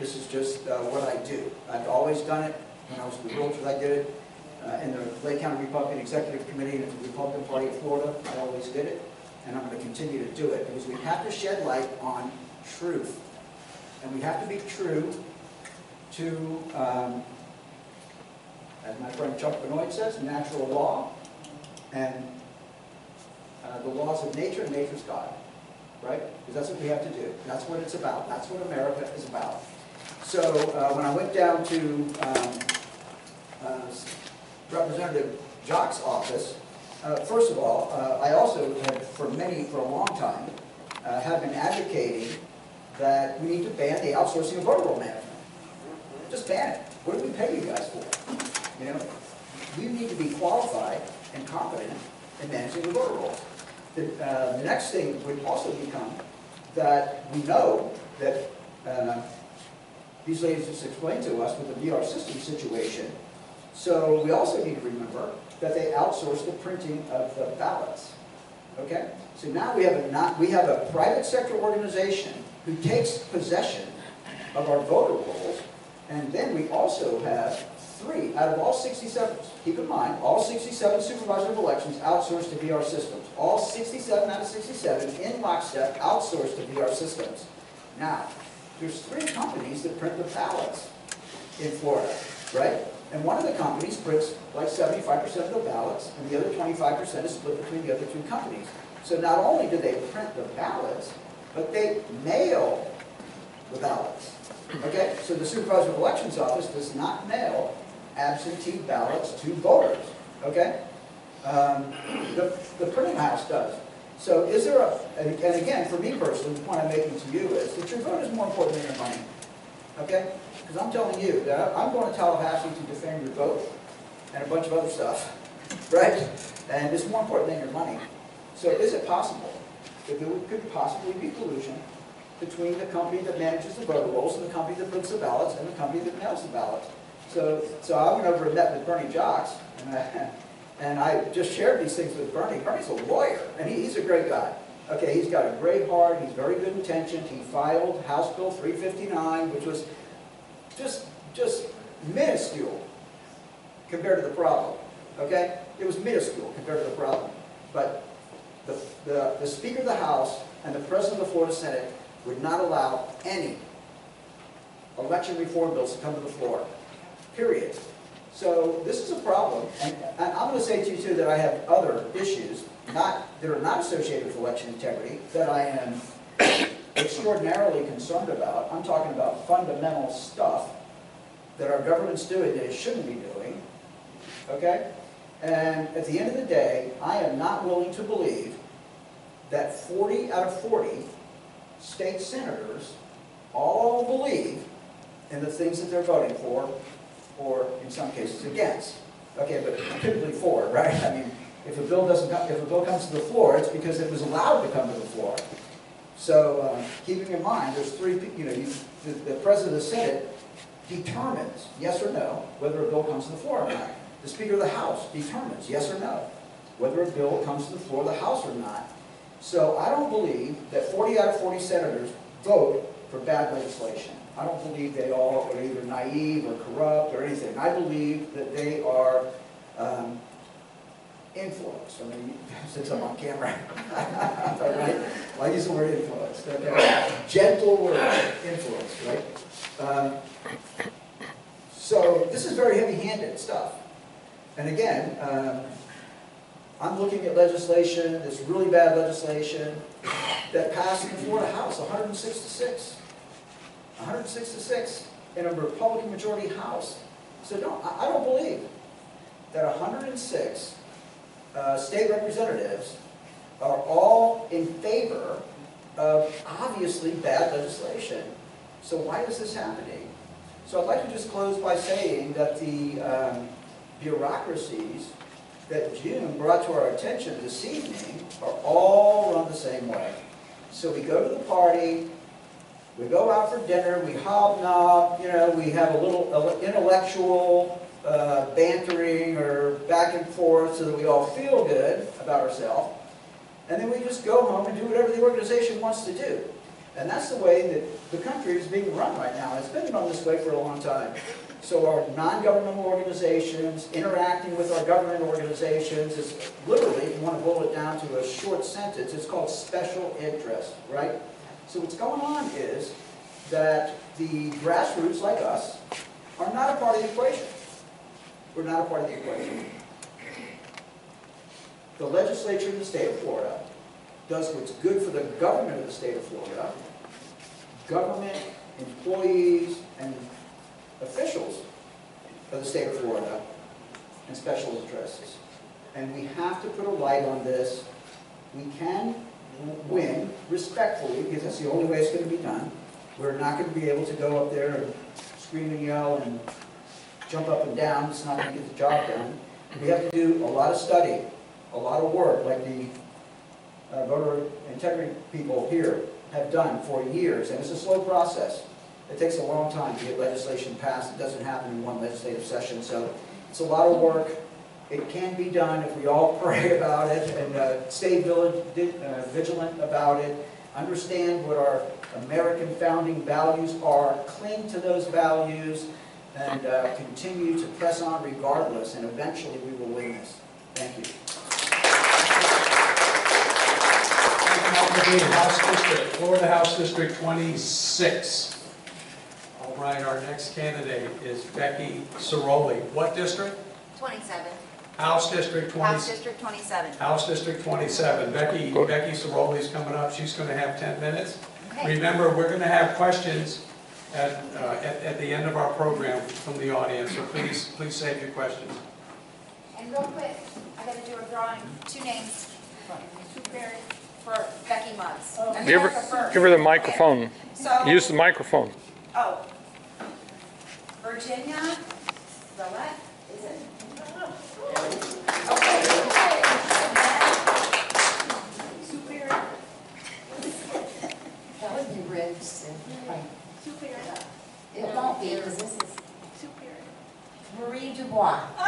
this is just uh, what I do. I've always done it. When I was the realtor, I did it. Uh, in the Lake County Republican Executive Committee and the Republican Party of Florida, I always did it, and I'm going to continue to do it, because we have to shed light on truth, and we have to be true to, um, as my friend Chuck Benoit says, natural law, and uh, the laws of nature, and nature's God, right? Because that's what we have to do. That's what it's about. That's what America is about. So uh, when I went down to um, uh, Representative Jox's office, uh, first of all, uh, I also had, for many, for a long time, uh, have been advocating that we need to ban the outsourcing of voter roll management. Just ban it. What do we pay you guys for? You know, you need to be qualified and competent in managing the voter rolls. The, uh, the next thing would also become that we know that uh, these ladies just explained to us with the V R system situation. So we also need to remember that they outsource the printing of the ballots. Okay, so now we have a not we have a private sector organization who takes possession of our voter rolls, and then we also have. Three out of all sixty-seven, keep in mind, all sixty-seven supervisors of elections outsourced to V R systems. All sixty-seven out of sixty-seven in lockstep outsourced to V R systems. Now, there's three companies that print the ballots in Florida, right? And one of the companies prints like seventy-five percent of the ballots, and the other twenty-five percent is split between the other two companies. So not only do they print the ballots, but they mail the ballots. Okay? So the supervisor of elections office does not mail absentee ballots to voters, okay? Um, the, the printing house does. So is there a, and again, for me personally, the point I'm making to you is that your vote is more important than your money, okay? Because I'm telling you that I'm going to Tallahassee to defend your vote and a bunch of other stuff, right? And it's more important than your money. So is it possible that there could possibly be collusion between the company that manages the voter rolls and the company that prints the ballots and the company that mails the ballots? So, so I went over and met with Bernie Jox, and I, and I just shared these things with Bernie. Bernie's a lawyer, and he, he's a great guy. Okay, he's got a great heart, he's very good intentioned. He filed House Bill three fifty-nine, which was just, just minuscule compared to the problem. Okay? It was minuscule compared to the problem. But the, the, the Speaker of the House and the President of the Florida Senate would not allow any election reform bills to come to the floor, period. So this is a problem, and I'm going to say to you too that I have other issues not, that are not associated with election integrity that I am extraordinarily concerned about. I'm talking about fundamental stuff that our government's doing that it shouldn't be doing, okay? And at the end of the day, I am not willing to believe that forty out of forty state senators all believe in the things that they're voting for, or in some cases against. Okay, but typically for, right? I mean, if a bill doesn't come, if a bill comes to the floor, it's because it was allowed to come to the floor. So, uh, keeping in mind, there's three. You know, you, the, the President of the Senate determines yes or no whether a bill comes to the floor or not. The Speaker of the House determines yes or no whether a bill comes to the floor of the House or not. So, I don't believe that forty out of forty senators vote for bad legislation. I don't believe they all are either naive or corrupt or anything. I believe that they are um, influenced. I mean, since I'm on camera, all right? Well, I use the word influenced. Okay? Gentle word, influenced, right? Um, so this is very heavy-handed stuff. And again, um, I'm looking at legislation, this really bad legislation, that passed in the Florida House, one hundred six to six. one hundred six to six in a Republican majority House. So don't, I don't believe that one hundred six uh, state representatives are all in favor of obviously bad legislation. So why is this happening? So I'd like to just close by saying that the um, bureaucracies that June brought to our attention this evening are all run the same way. So we go to the party, we go out for dinner, we hobnob, you know, we have a little intellectual uh, bantering or back and forth so that we all feel good about ourselves. And then we just go home and do whatever the organization wants to do. And that's the way that the country is being run right now. It's been run this way for a long time. So our non-governmental organizations interacting with our government organizations is literally, if you want to boil it down to a short sentence, it's called special interest, right? So what's going on is that the grassroots, like us, are not a part of the equation. We're not a part of the equation. The legislature in the state of Florida does what's good for the government of the state of Florida. Government, employees, and officials of the state of Florida, and special interests. And we have to put a light on this. We can win respectfully, because that's the only way it's going to be done. We're not going to be able to go up there and scream and yell and jump up and down. It's not going to get the job done. We have to do a lot of study, a lot of work, like the uh, voter integrity people here have done for years. And it's a slow process. It takes a long time to get legislation passed. It doesn't happen in one legislative session. So it's a lot of work. It can be done if we all pray about it and uh, stay vigilant about it, understand what our American founding values are, cling to those values, and uh, continue to press on regardless, and eventually we will win this. Thank you. Florida House District twenty-six. All right, our next candidate is Becky Sirolli. What district? twenty-seven. House District twenty. House District twenty-seven. House District twenty-seven. Becky Becky Sirolli's coming up. She's going to have ten minutes. Okay. Remember, we're going to have questions at, uh, at at the end of our program from the audience. So please please save your questions. And real quick, I got to do a drawing. Two names. Two pairs for Becky Muggs. Oh. Give her first. Give her the microphone. Okay. So, use the microphone. Oh, Virginia Rillette. Is it? Okay. Super. That would be red. Super. It won't be because this is Super. Mary Dubois. Oh.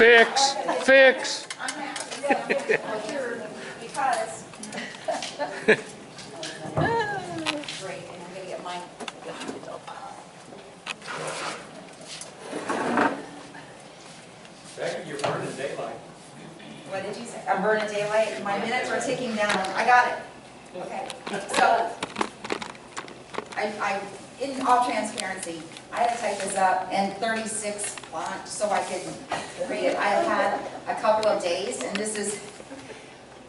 Fix, fix. I'm happy that I'm here because great, and I'm going to get mine. Becky, you're burning daylight. What did you say? I'm burning daylight. My minutes are ticking down. I got it. Okay. So, I, I, in all transparency, I had to type this up in thirty-six font so I could read it. I had a couple of days, and this is,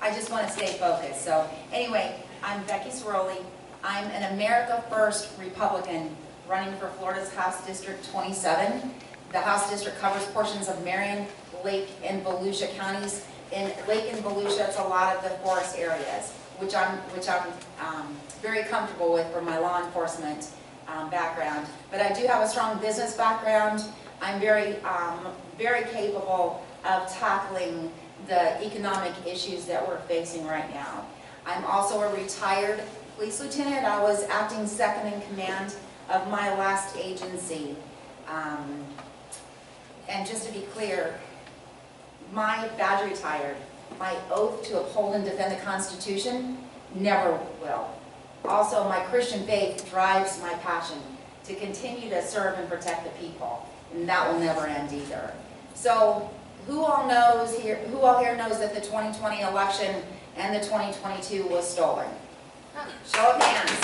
I just want to stay focused. So anyway, I'm Becky Sirolli. I'm an America First Republican running for Florida's House District twenty-seven. The House District covers portions of Marion, Lake, and Volusia counties. In Lake and Volusia, it's a lot of the forest areas, which I'm, which I'm um, very comfortable with for my law enforcement Um, background, but I do have a strong business background. I'm very, um, very capable of tackling the economic issues that we're facing right now. I'm also a retired police lieutenant. I was acting second in command of my last agency. Um, and just to be clear, my badge retired, my oath to uphold and defend the Constitution never will. Also, my Christian faith drives my passion to continue to serve and protect the people, and that will never end either. So, who all knows here? Who all here knows that the twenty twenty election and the twenty twenty-two was stolen? Huh. Show of hands.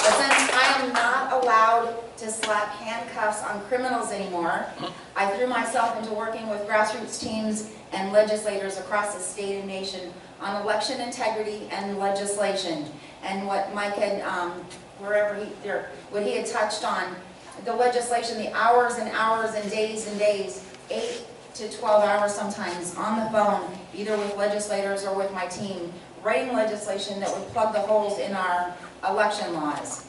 But since I am not allowed to slap handcuffs on criminals anymore, I threw myself into working with grassroots teams and legislators across the state and nation on election integrity and legislation. And what Mike had, um, wherever he, there, what he had touched on, the legislation, the hours and hours and days and days, eight to twelve hours sometimes on the phone, either with legislators or with my team, writing legislation that would plug the holes in our election laws.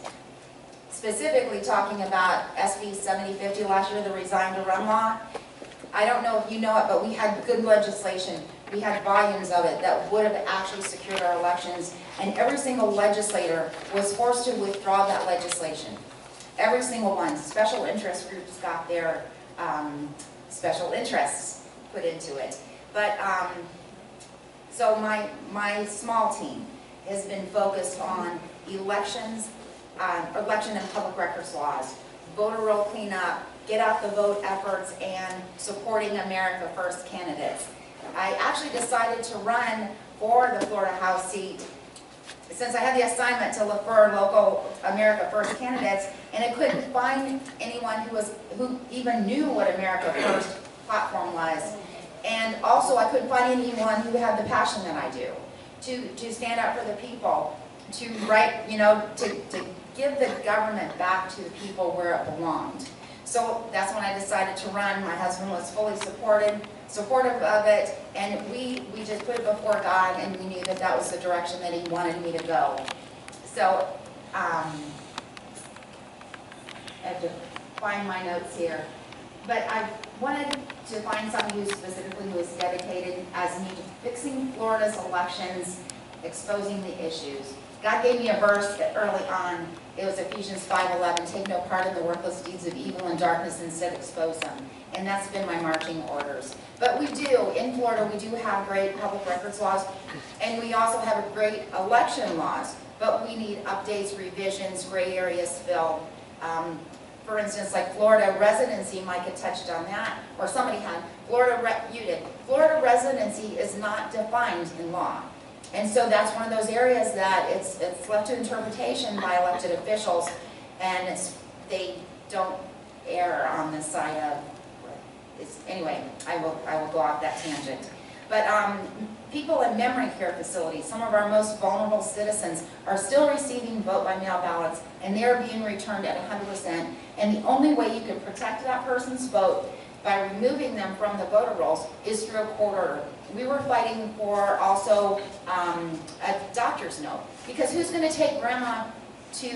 Specifically talking about S B seventy fifty last year, the resign to run law. I don't know if you know it, but we had good legislation. We had volumes of it that would have actually secured our elections, and every single legislator was forced to withdraw that legislation. Every single one. Special interest groups got their um, special interests put into it. But um, so my my small team has been focused on elections, uh, election and public records laws, voter roll cleanup, get out the vote efforts, and supporting America First candidates. I actually decided to run for the Florida House seat since I had the assignment to look for local America First candidates, and I couldn't find anyone who was who even knew what America First platform was, and also I couldn't find anyone who had the passion that I do to to stand up for the people, to write, you know, to to give the government back to the people where it belonged. So that's when I decided to run. My husband was fully supported, supportive of it, and we, we just put it before God, and we knew that that was the direction that he wanted me to go. So, um, I have to find my notes here. But I wanted to find somebody who specifically was dedicated as me to fixing Florida's elections, exposing the issues. God gave me a verse that early on, it was Ephesians five eleven, take no part in the worthless deeds of evil and darkness, instead expose them. And that's been my marching orders. But we do, in Florida, we do have great public records laws, and we also have great election laws, but we need updates, revisions, gray areas filled. Um, for instance, like Florida residency, Mike had touched on that, or somebody had, Florida, re you did. Florida residency is not defined in law. And so that's one of those areas that it's, it's left to interpretation by elected officials, and it's, they don't err on the side of, it's, anyway, I will, I will go off that tangent. But um, people in memory care facilities, some of our most vulnerable citizens, are still receiving vote-by-mail ballots, and they are being returned at one hundred percent. And the only way you can protect that person's vote by removing them from the voter rolls is through a court order. We were fighting for also um, a doctor's note, because who's going to take grandma to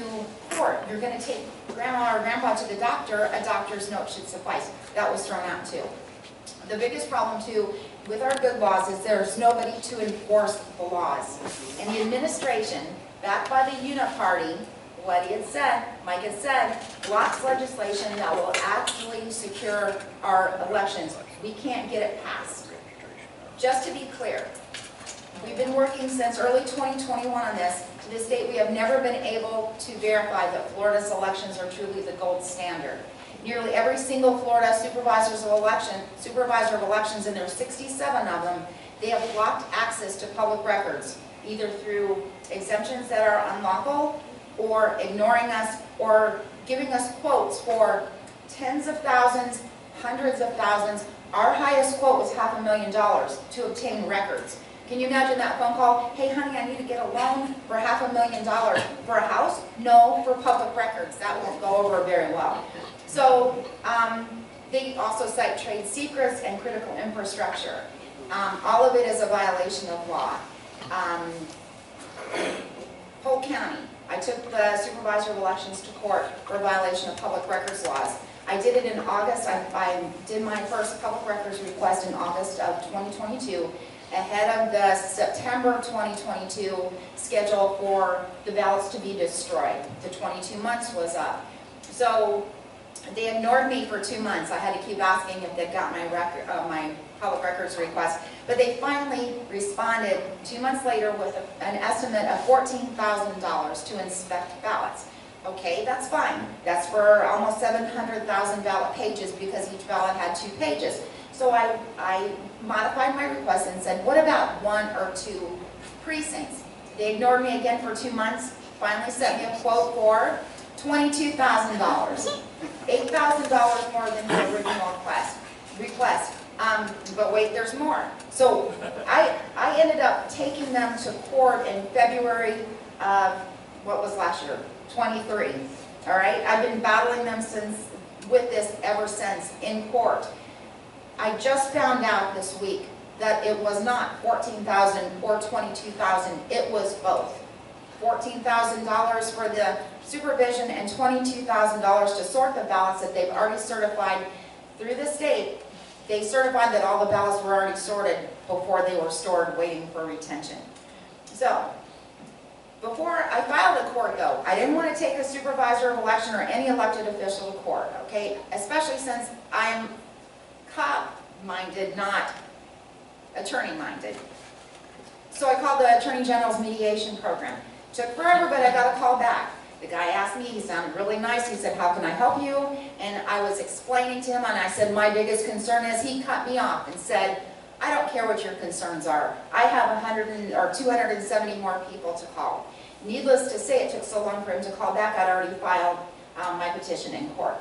court? You're going to take grandma or grandpa to the doctor, a doctor's note should suffice. That was thrown out too. The biggest problem too with our good laws is there's nobody to enforce the laws. And the administration, backed by the Uniparty, what he had said, Mike had said, blocks legislation that will actually secure our elections. We can't get it passed. Just to be clear, we've been working since early twenty twenty-one on this. To this date, we have never been able to verify that Florida's elections are truly the gold standard. Nearly every single Florida supervisors of election, supervisor of elections, and there are sixty-seven of them, they have blocked access to public records, either through exemptions that are unlawful, or ignoring us, or giving us quotes for tens of thousands, hundreds of thousands. Our highest quote was half a million dollars to obtain records. Can you imagine that phone call? Hey honey, I need to get a loan for half a million dollars for a house? No, for public records. That won't go over very well. So um, they also cite trade secrets and critical infrastructure. Um, all of it is a violation of law. Um, Polk County, I took the supervisor of elections to court for violation of public records laws. I did it in August. I, I did my first public records request in August of twenty twenty-two. Ahead of the September twenty twenty-two schedule for the ballots to be destroyed. The twenty-two months was up. So they ignored me for two months. I had to keep asking if they got my, record, uh, my public records request. But they finally responded two months later with a, an estimate of fourteen thousand dollars to inspect ballots. Okay, that's fine. That's for almost seven hundred thousand ballot pages because each ballot had two pages. So I, I modified my request and said, what about one or two precincts? They ignored me again for two months, finally sent me a quote for twenty-two thousand dollars, eight thousand dollars more than the original request. request. Um, but wait, there's more. So I, I ended up taking them to court in February of, what was last year, twenty-three. All right, I've been battling them since, with this ever since in court. I just found out this week that it was not fourteen thousand dollars or twenty-two thousand dollars, it was both. fourteen thousand dollars for the supervision and twenty-two thousand dollars to sort the ballots that they've already certified through the state. They certified that all the ballots were already sorted before they were stored waiting for retention. So, before I filed a court though, I didn't want to take a supervisor of election or any elected official to court, okay? Especially since I'm cop-minded, not attorney-minded. So I called the Attorney General's mediation program. Took forever, but I got a call back. The guy asked me, he sounded really nice, he said, how can I help you? And I was explaining to him, and I said, my biggest concern is, he cut me off and said, I don't care what your concerns are. I have one hundred or two hundred seventy more people to call. Needless to say, it took so long for him to call back, I'd already filed um, my petition in court.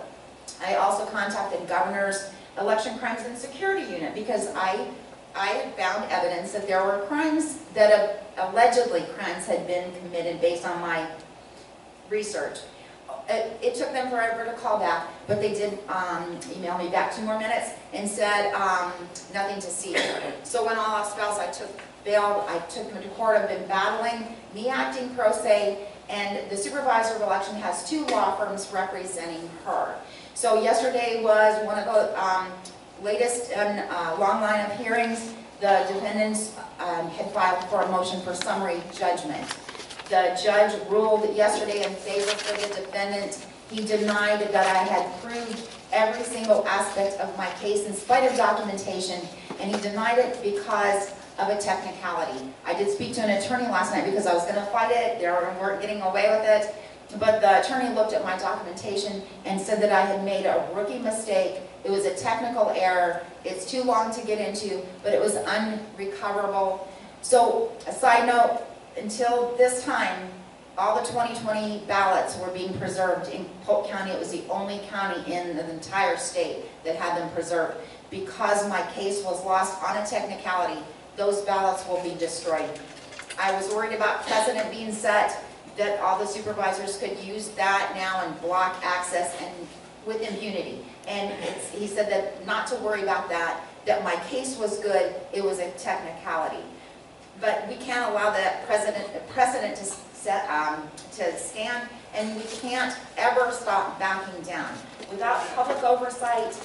I also contacted Governor's Election Crimes and Security Unit because I, I had found evidence that there were crimes that have, allegedly crimes had been committed based on my research. It, it took them forever to call back, but they did um, email me back two more minutes and said um, nothing to see. So when all lost spouse, I took bail, I took him to court. I've been battling, me acting pro se, and the supervisor of election has two law firms representing her. So yesterday was one of the um, latest in uh, long line of hearings. The defendants um, had filed for a motion for summary judgment. The judge ruled yesterday in favor for the defendant. He denied that I had proved every single aspect of my case in spite of documentation, and he denied it because of a technicality. I did speak to an attorney last night because I was going to fight it. They weren't getting away with it. But the attorney looked at my documentation and said that I had made a rookie mistake. It was a technical error. It's too long to get into, but it was unrecoverable. So, a side note, until this time, all the twenty twenty ballots were being preserved in Polk County. It was the only county in the entire state that had them preserved. Because my case was lost on a technicality, those ballots will be destroyed. I was worried about precedent being set, that all the supervisors could use that now and block access and with impunity. And it's, he said that not to worry about that, that my case was good, it was a technicality. But we can't allow that precedent, precedent to, set, um, to stand, and we can't ever stop backing down. Without public oversight,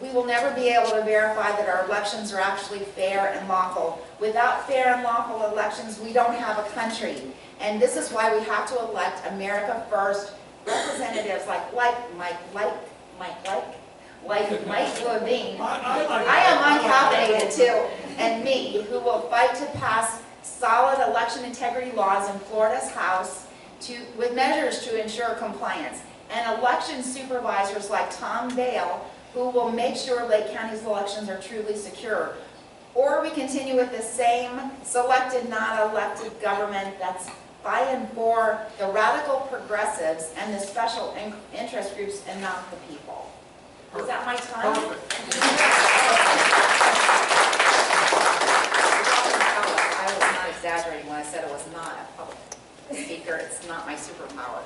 we will never be able to verify that our elections are actually fair and lawful. Without fair and lawful elections, we don't have a country. And this is why we have to elect America first representatives like like Mike like Mike like like Mike Levine. I, I, like I am uncaffeinated too, and me, who will fight to pass solid election integrity laws in Florida's House to with measures to ensure compliance, and election supervisors like Tom Vail, who will make sure Lake County's elections are truly secure. Or we continue with the same selected, not elected government that's by and for the radical progressives and the special interest groups and not the people. Is that my time? I was not exaggerating when I said I was not a public speaker. It's not my superpower.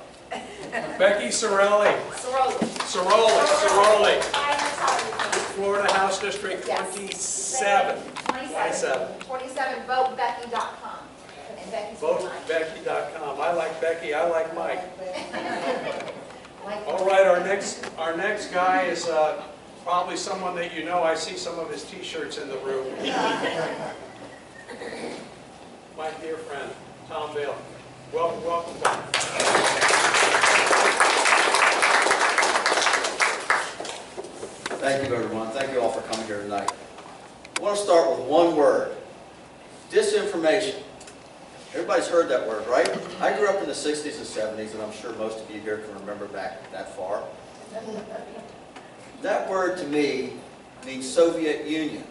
Becky Sirolli. Sirolli. Sirolli. Sirolli. Florida House District twenty-seven. twenty-seven. twenty-seven. vote becky dot com. And Becky's vote becky dot com. I like Becky. I like Mike. All right. Our next, our next guy is uh, probably someone that you know. I see some of his T-shirts in the room. My dear friend, Tom Vail. Welcome, welcome, thank you, everyone. Thank you all for coming here tonight. I want to start with one word: disinformation. Everybody's heard that word, right? I grew up in the sixties and seventies, and I'm sure most of you here can remember back that far. That word to me means Soviet Union.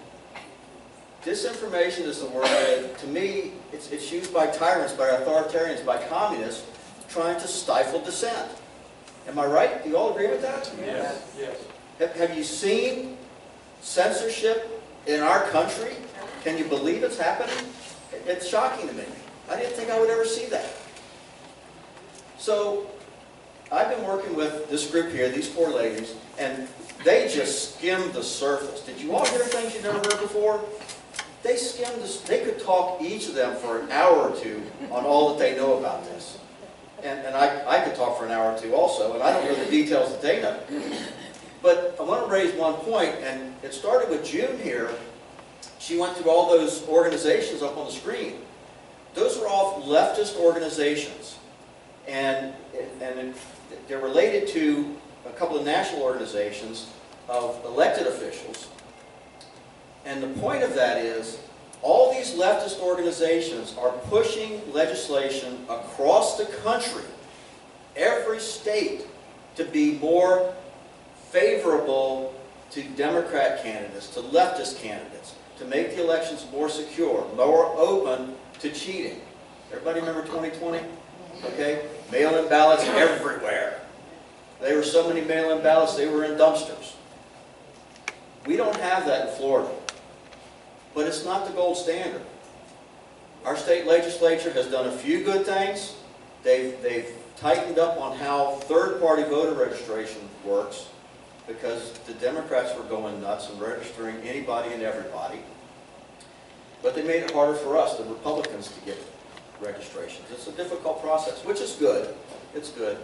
Disinformation is the word that, to me, it's, it's used by tyrants, by authoritarians, by communists, trying to stifle dissent. Am I right? Do you all agree with that? Yes. Yes. Have, have you seen censorship in our country? Can you believe it's happening? It, it's shocking to me. I didn't think I would ever see that. So I've been working with this group here, these four ladies, and they just skimmed the surface. Did you all hear things you've never heard before? They skimmed this. They could talk, each of them, for an hour or two on all that they know about this. And, and I, I could talk for an hour or two also, and I don't know the details that they know. But I want to raise one point, and it started with June here. She went through all those organizations up on the screen. Those were all leftist organizations, and, and they're related to a couple of national organizations of elected officials. And the point of that is, all these leftist organizations are pushing legislation across the country, every state, to be more favorable to Democrat candidates, to leftist candidates, to make the elections more secure, more open to cheating. Everybody remember twenty twenty? Okay? Mail-in ballots everywhere. There were so many mail-in ballots, they were in dumpsters. We don't have that in Florida. But it's not the gold standard. Our state legislature has done a few good things. They've, they've tightened up on how third-party voter registration works, because the Democrats were going nuts and registering anybody and everybody. But they made it harder for us, the Republicans, to get registrations. It's a difficult process, which is good. It's good.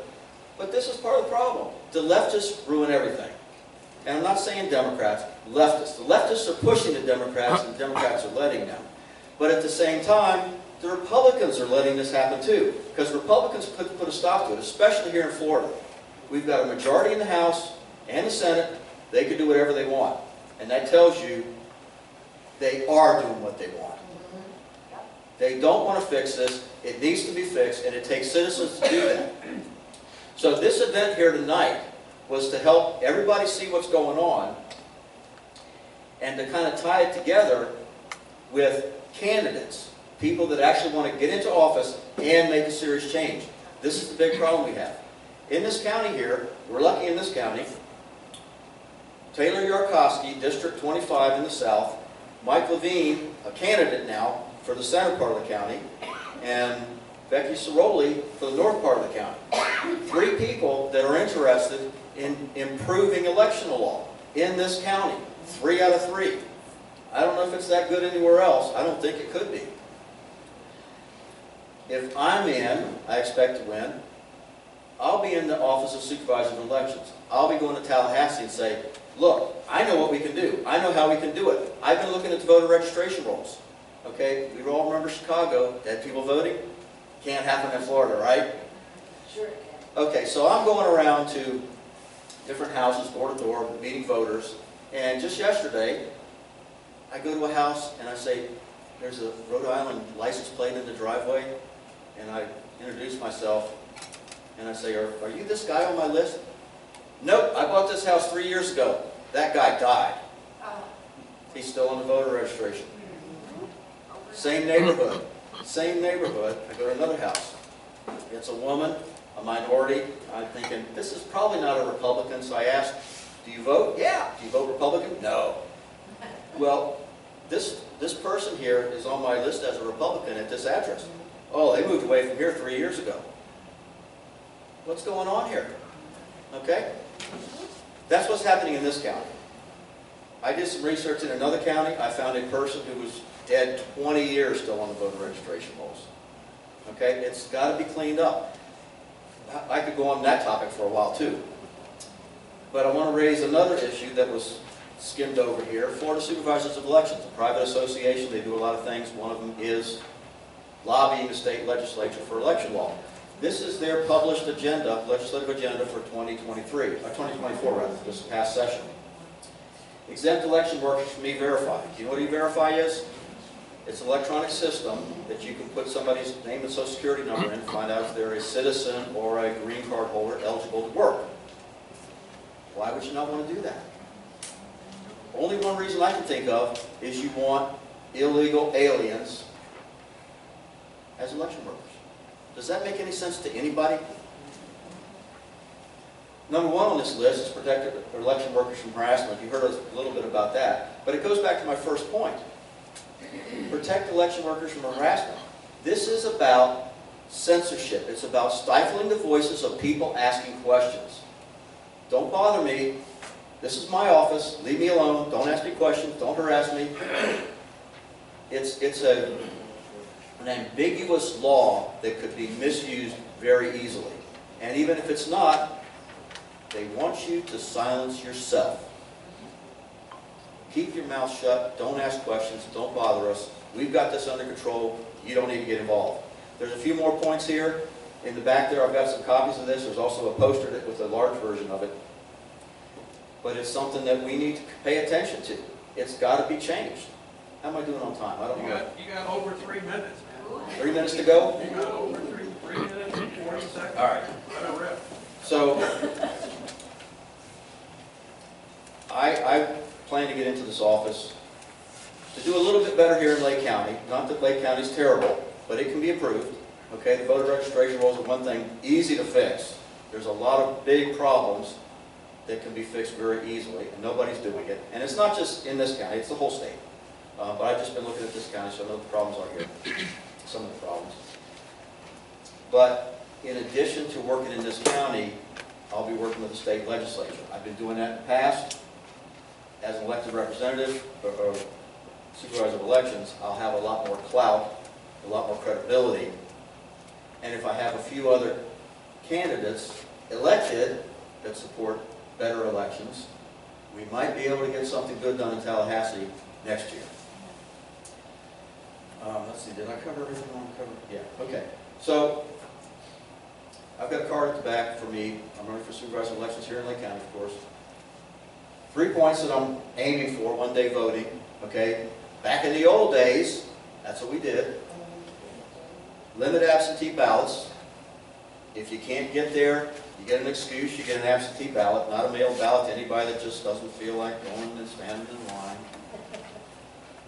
But this is part of the problem. The leftists ruin everything. And I'm not saying Democrats, leftists. The leftists are pushing the Democrats, and the Democrats are letting them. But at the same time, the Republicans are letting this happen too, because Republicans put, put a stop to it, especially here in Florida. We've got a majority in the House and the Senate. They can do whatever they want. And that tells you they are doing what they want. They don't want to fix this. It needs to be fixed, and it takes citizens to do that. So this event here tonight was to help everybody see what's going on and to kind of tie it together with candidates, people that actually want to get into office and make a serious change. This is the big problem we have. In this county here, we're lucky in this county, Taylor Yarkowski, District twenty-five in the South, Mike Levine, a candidate now for the center part of the county, and Becky Sirolli for the north part of the county. Three people that are interested in improving election law in this county. Three out of three. I don't know if it's that good anywhere else. I don't think it could be. If I'm in, I expect to win, I'll be in the Office of Supervisor of Elections. I'll be going to Tallahassee and say, look, I know what we can do. I know how we can do it. I've been looking at the voter registration rolls. Okay, we all remember Chicago, dead people voting. Can't happen in Florida, right? Sure it can. Okay, so I'm going around to different houses, door to door, meeting voters, and just yesterday, I go to a house and I say, there's a Rhode Island license plate in the driveway, and I introduce myself, and I say, are, are you this guy on my list? Nope, I bought this house three years ago. That guy died. Oh. He's still on the voter registration. Mm-hmm. Same neighborhood. Same neighborhood. I go to another house. It's a woman, a minority. I'm thinking, this is probably not a Republican, so I ask, do you vote? Yeah. Do you vote Republican? No. Well, this, this person here is on my list as a Republican at this address. Oh, they moved away from here three years ago. What's going on here? Okay? That's what's happening in this county. I did some research in another county. I found a person who was dead twenty years still on the voter registration rolls. Okay? It's got to be cleaned up. I could go on that topic for a while, too. But I want to raise another issue that was skimmed over here. Florida Supervisors of Elections, a private association. They do a lot of things. One of them is lobbying the state legislature for election law. This is their published agenda, legislative agenda for twenty twenty-three, or twenty twenty-four rather, this past session. Exempt election workers from E Verify. Do you know what E Verify is? It's an electronic system that you can put somebody's name and social security number in to find out if they're a citizen or a green card holder eligible to work. Why would you not want to do that? Only one reason I can think of is you want illegal aliens as election workers. Does that make any sense to anybody? Number one on this list is protect election workers from harassment. You heard a little bit about that. But it goes back to my first point. Protect election workers from harassment. This is about censorship. It's about stifling the voices of people asking questions. Don't bother me. This is my office. Leave me alone. Don't ask me questions. Don't harass me. It's, it's a... an ambiguous law that could be misused very easily. And even if it's not, they want you to silence yourself. Keep your mouth shut, don't ask questions, don't bother us. We've got this under control, you don't need to get involved. There's a few more points here. In the back there, I've got some copies of this. There's also a poster with a large version of it. But it's something that we need to pay attention to. It's got to be changed. How am I doing on time? I don't you know. Got, you got over three minutes. Three minutes to go? You got over three, three minutes and forty seconds. All right. So, I, I plan to get into this office to do a little bit better here in Lake County. Not that Lake County's terrible, but it can be improved. Okay, the voter registration rolls are one thing easy to fix. There's a lot of big problems that can be fixed very easily, and nobody's doing it. And it's not just in this county, it's the whole state. Uh, but I've just been looking at this county, so I know the problems are here. Some of the problems. But in addition to working in this county, I'll be working with the state legislature. I've been doing that in the past. As an elected representative, or, or supervisor of elections, I'll have a lot more clout, a lot more credibility. And if I have a few other candidates elected that support better elections, we might be able to get something good done in Tallahassee next year. Um, let's see, did I cover everything I want to cover? Yeah, okay. So, I've got a card at the back for me. I'm running for supervisor elections here in Lake County, of course. Three points that I'm aiming for, one day voting, okay? Back in the old days, that's what we did. Limit absentee ballots. If you can't get there, you get an excuse, you get an absentee ballot, not a mail ballot to anybody that just doesn't feel like going and standing in line.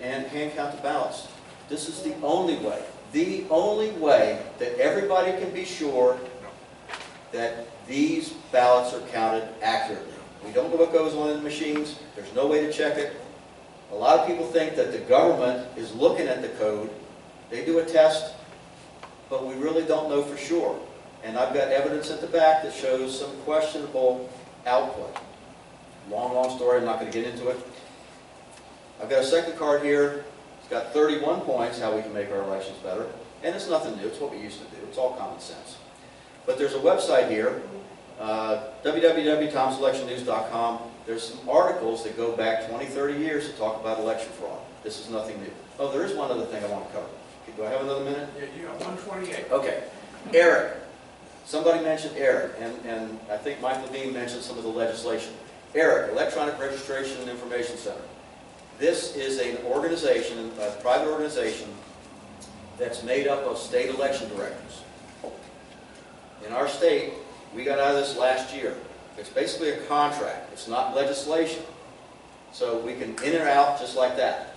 And hand count the ballots. This is the only way, the only way that everybody can be sure that these ballots are counted accurately. We don't know what goes on in the machines. There's no way to check it. A lot of people think that the government is looking at the code. They do a test, but we really don't know for sure. And I've got evidence at the back that shows some questionable output. Long, long story. I'm not going to get into it. I've got a second card here. It's got thirty-one points, how we can make our elections better. And it's nothing new. It's what we used to do. It's all common sense. But there's a website here, uh, w w w dot toms election news dot com. There's some articles that go back twenty, thirty years to talk about election fraud. This is nothing new. Oh, there is one other thing I want to cover. Do I have another minute? Yeah, you got one twenty-eight. Okay. Eric. Somebody mentioned Eric, and, and I think Mike Levine mentioned some of the legislation. Eric, Electronic Registration and Information Center. This is an organization, a private organization, that's made up of state election directors. In our state, we got out of this last year. It's basically a contract. It's not legislation. So we can in and out just like that.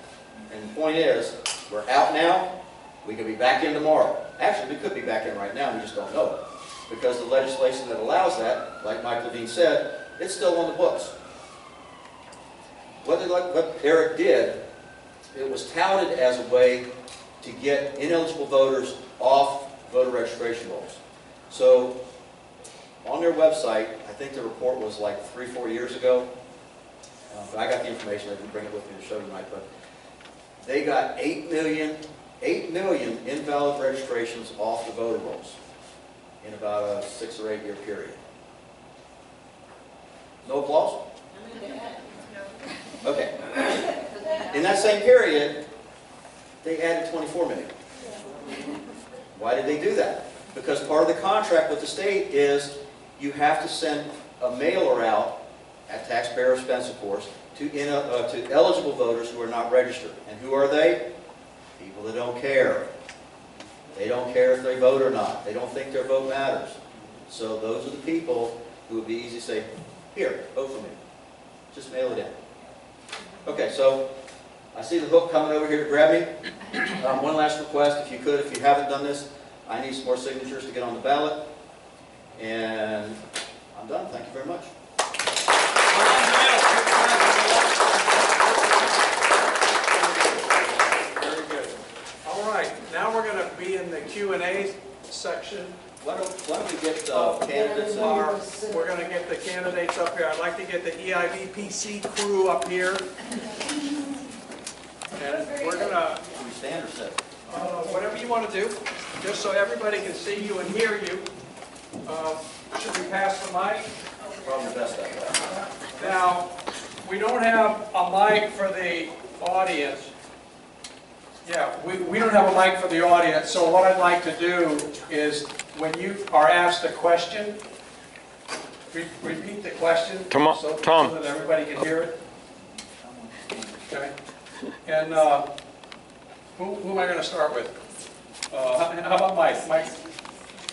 And the point is, we're out now. We could be back in tomorrow. Actually, we could be back in right now. We just don't know it. Because the legislation that allows that, like Mike Levine said, it's still on the books. What, did, what Eric did, it was touted as a way to get ineligible voters off voter registration rolls. So on their website, I think the report was like three, four years ago. Um, but I got the information. I didn't bring it with me to show you tonight. But they got eight million, eight million invalid registrations off the voter rolls in about a six or eight year period. No applause? Okay. In that same period, they added twenty-four million. Why did they do that? Because part of the contract with the state is you have to send a mailer out, at taxpayer expense of course, to, in a, uh, to eligible voters who are not registered. And who are they? People that don't care. They don't care if they vote or not. They don't think their vote matters. So those are the people who would be easy to say, here, vote for me. Just mail it in. Okay, so I see the hook coming over here to grab me. Um, one last request, if you could, if you haven't done this, I need some more signatures to get on the ballot. And I'm done. Thank you very much. Now we're going to be in the Q and A section. Why don't, why don't we get the uh, candidates up? We're going to get the candidates up here. I'd like to get the E I V P C crew up here. And we're going to... Should we stand or sit? Uh, whatever you want to do, just so everybody can see you and hear you. Uh, should we pass the mic? Probably best that way. Now, we don't have a mic for the audience. Yeah, we, we don't have a mic for the audience, so what I'd like to do is, when you are asked a question, re repeat the question Tom, so, Tom. so that everybody can hear it. Okay. And uh, who, who am I going to start with? Uh, how, how about Mike? Mike,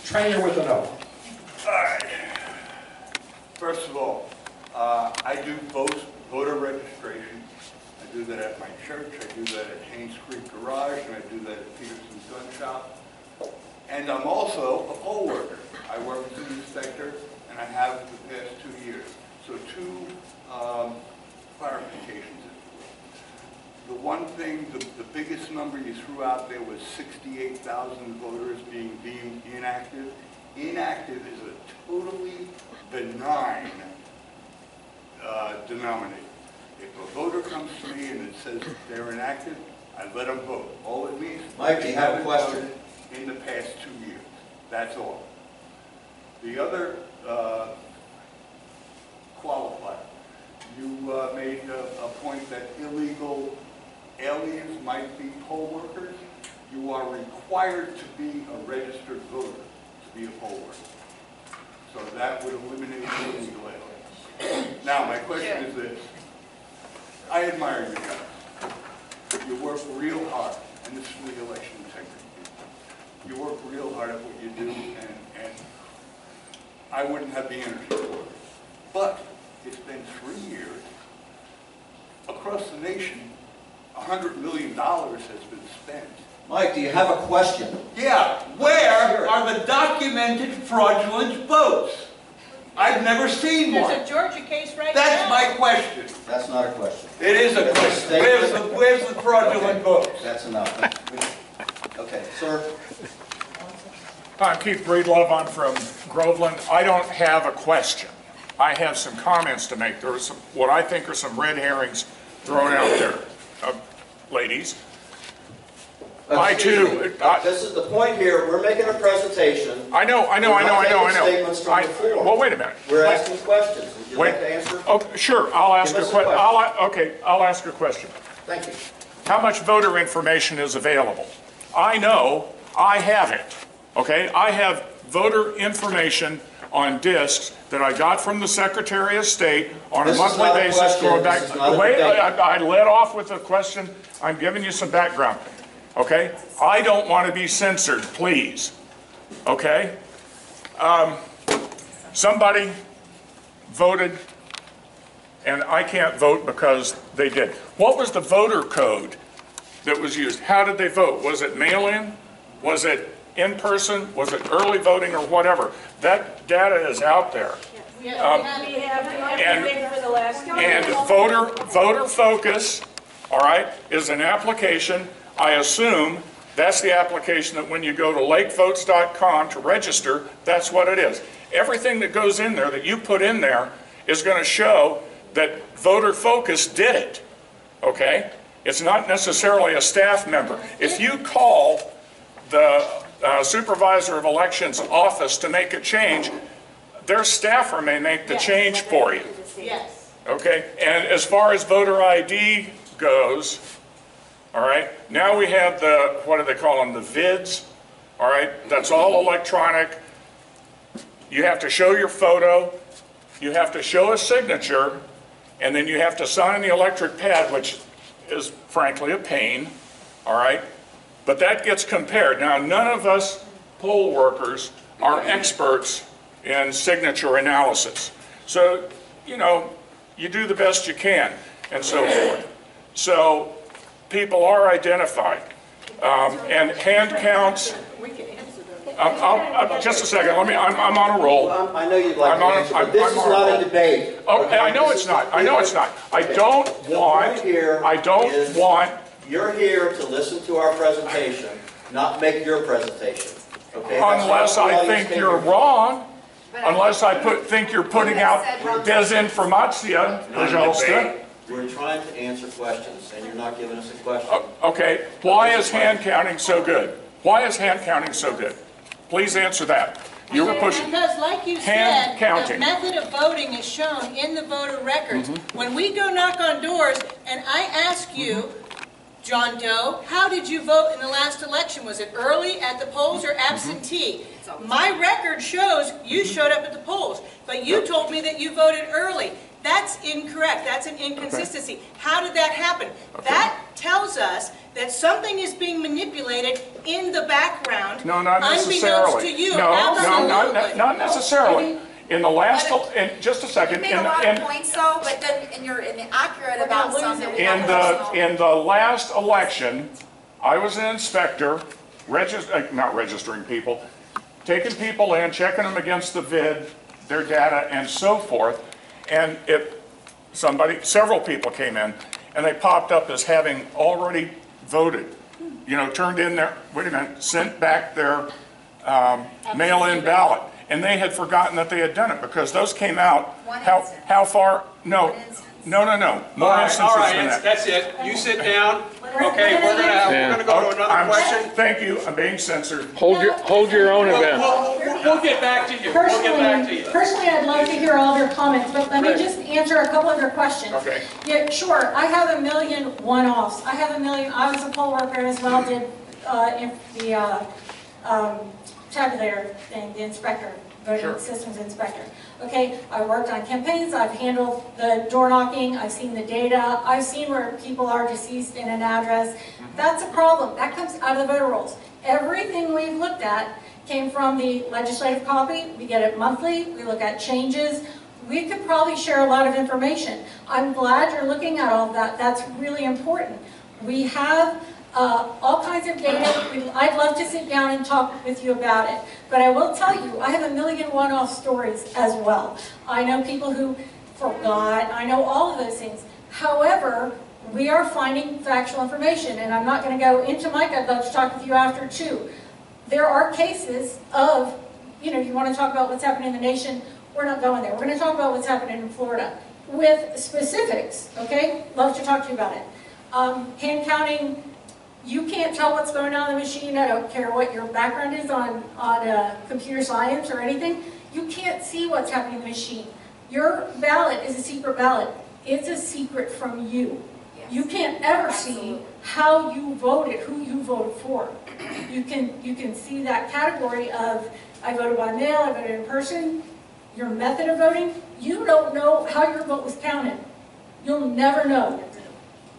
trainer with a no. All right. First of all, uh, I do vote, voter registration. I do that at my church, I do that at Haynes Creek Garage, and I do that at Peterson's Gun Shop. And I'm also a poll worker. I work in the student sector, and I have for the past two years. So two um, clarifications. The one thing, the, the biggest number you threw out there was sixty-eight thousand voters being deemed inactive. Inactive is a totally benign uh, denominator. If a voter comes to me and it says they're inactive, I let them vote. All it means is Mike, they have a question in the past two years. That's all. The other uh, qualifier, you uh, made a, a point that illegal aliens might be poll workers. You are required to be a registered voter to be a poll worker. So that would eliminate illegal aliens. Now, my question is this. I admire you guys. You work real hard, and this is for the election integrity. You work real hard at what you do, and, and I wouldn't have the energy for it. But it's been three years. Across the nation, one hundred million dollars has been spent. Mike, do you have a question? Yeah. Where are the documented fraudulent votes? I've never seen one. There's a Georgia case right now. That's my question. That's not a question. It is a question. Where's the, where's the fraudulent vote? That's enough. Okay, sir. Hi, I'm Keith Breedlove. I'm from Groveland. I don't have a question. I have some comments to make. There are some, what I think are some red herrings thrown out there, uh, ladies. Uh, I too. Uh, this is the point here. We're making a presentation. I know, I know, I know, I know, I know. Statements from I, the well, wait a minute. We're wait. asking questions. Would you wait. like to answer? Oh, sure. I'll ask a, que a question. I'll, okay, I'll ask a question. Thank you. How much voter information is available? I know I have it, okay? I have voter information on discs that I got from the Secretary of State on this a monthly basis a going back. The way I, I, I led off with a question, I'm giving you some background, okay? I don't want to be censored, please, okay? Um, somebody voted, and I can't vote because they did. What was the voter code that was used? How did they vote? Was it mail-in? Was it in-person? Was it early voting or whatever? That data is out there. Yes. Um, and and voter, voter Focus, all right, is an application. I assume that's the application that when you go to lake votes dot com to register, that's what it is. Everything that goes in there, that you put in there, is going to show that Voter Focus did it, okay? It's not necessarily a staff member. If you call the uh, supervisor of elections office to make a change, their staffer may make the yes, change for you. Yes. Okay, and as far as voter I D goes, all right, now we have the, what do they call them, the vids, all right? That's all electronic. You have to show your photo, you have to show a signature, and then you have to sign the electric pad, which is frankly a pain, all right? But that gets compared. Now, none of us poll workers are experts in signature analysis. So, you know, you do the best you can and so forth. So people are identified. Um, and hand counts, I'll, I'll, I'll, just a second. Let me. I'm, I'm on a roll. I'm, I know you'd like I'm to answer, on, but this I'm, I'm is not a, a debate. Oh, okay? I know this it's not. I know it's not. I don't the want. Here I don't is, want. You're here to listen to our presentation, not make your presentation. Okay. Unless I think you're wrong. Unless I put think you're putting out desinformatia. We're trying to answer questions, and you're not giving us a question. Uh, okay. Why is hand counting so good? Why is hand counting so good? Please answer that. You were pushing. Because, like you hand said, counting. The method of voting is shown in the voter records. Mm-hmm. When we go knock on doors, and I ask you, mm-hmm. John Doe, how did you vote in the last election? Was it early, at the polls, or absentee? Mm-hmm. My record shows you showed up at the polls, but you told me that you voted early. That's incorrect. That's an inconsistency. Okay. How did that happen? Okay. That tells us that something is being manipulated in the background. No, not necessarily. Unbeknownst to you. No, no, not, not necessarily. In the last, in just a second. You made in, a lot in, of points, though, but then and you're inaccurate about something. In the in the last election, I was an inspector, register, not registering people, taking people in, checking them against the vid, their data, and so forth. And it, somebody, several people came in, and they popped up as having already voted, you know, turned in their, wait a minute, sent back their um, mail-in ballot, and they had forgotten that they had done it because those came out. One how instance. How far? No, no, no, no. More all right, instances all right, than that. That's it. You sit down. Okay, we're gonna have, yeah. we're gonna go oh, to another I'm, question. Thank you. I'm being censored. Hold your hold your own we'll, event. We'll, we'll, we'll get back to you. Personally, we'll get back to you. Personally, I'd love to hear all of your comments, but let Rick. me just answer a couple of your questions. Okay. Yeah, sure. I have a million one-offs. I have a million. I was a poll worker as well. Did uh, in the uh, um, tabulator thing, the inspector, voting sure. systems inspector. Okay, I worked on campaigns, I've handled the door knocking, I've seen the data, I've seen where people are deceased in an address. That's a problem. That comes out of the voter rolls. Everything we've looked at came from the legislative copy. We get it monthly, we look at changes. We could probably share a lot of information. I'm glad you're looking at all of that. That's really important. We have Uh, all kinds of data. We, I'd love to sit down and talk with you about it. But I will tell you, I have a million one-off stories as well. I know people who forgot. I know all of those things. However, we are finding factual information, and I'm not going to go into Mike. I'd love to talk with you after, too. There are cases of, you know, if you want to talk about what's happening in the nation, we're not going there. We're going to talk about what's happening in Florida with specifics, okay? Love to talk to you about it. Um, hand counting. You can't tell what's going on in the machine. I don't care what your background is on, on uh, computer science or anything. You can't see what's happening in the machine. Your ballot is a secret ballot. It's a secret from you. Yeah. Yes. You can't ever Absolutely. see how you voted, who you voted for. You can, you can see that category of, I voted by mail, I voted in person, your method of voting. You don't know how your vote was counted. You'll never know.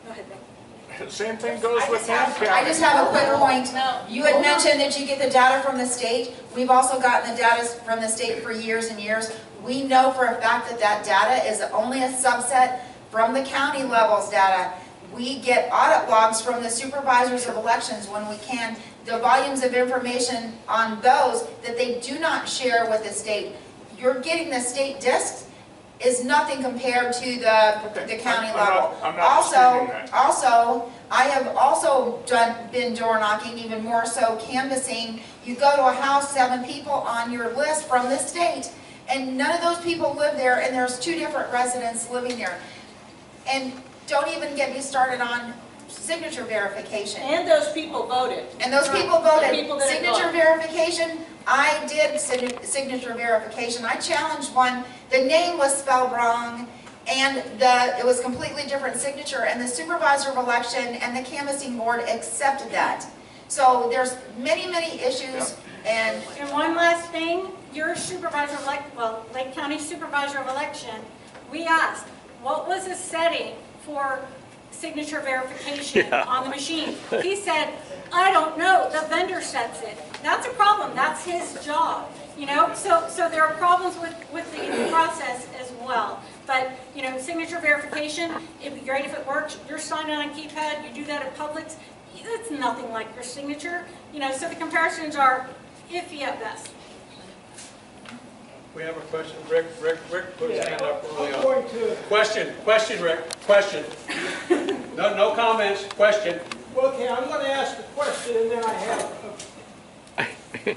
Go ahead, Becky. Same thing goes I with North County. I just have a quick point. You had mentioned that you get the data from the state. We've also gotten the data from the state for years and years. We know for a fact that that data is only a subset from the county levels data. We get audit logs from the supervisors of elections when we can. The volumes of information on those that they do not share with the state. You're getting the state discs is nothing compared to the, okay. the county I'm level. Not, I'm not also, that. also, I have also done, been door knocking, even more so canvassing. You go to a house, seven people on your list from the state, and none of those people live there, and there's two different residents living there. And don't even get me started on signature verification. And those people voted. And those right. people voted. People signature vote. verification. I did signature verification. I challenged one. The name was spelled wrong, and the, it was completely different signature. And the supervisor of election and the canvassing board accepted that. So there's many, many issues. And and one last thing, your supervisor of elect, well, Lake County supervisor of election, we asked, what was the setting for signature verification yeah. on the machine? He said, I don't know. The vendor sets it. That's a problem. That's his job, you know. So, so there are problems with with the process as well. But you know, signature verification. It'd be great if it worked. You're signing on a keypad. You do that at Publix. It's nothing like your signature, you know. So the comparisons are iffy at best. We have a question, Rick. Rick, Rick, put his yeah. hand up early on. Question, question, Rick. Question. No, no comments. Question. Okay, I'm going to ask a question, and then I have a,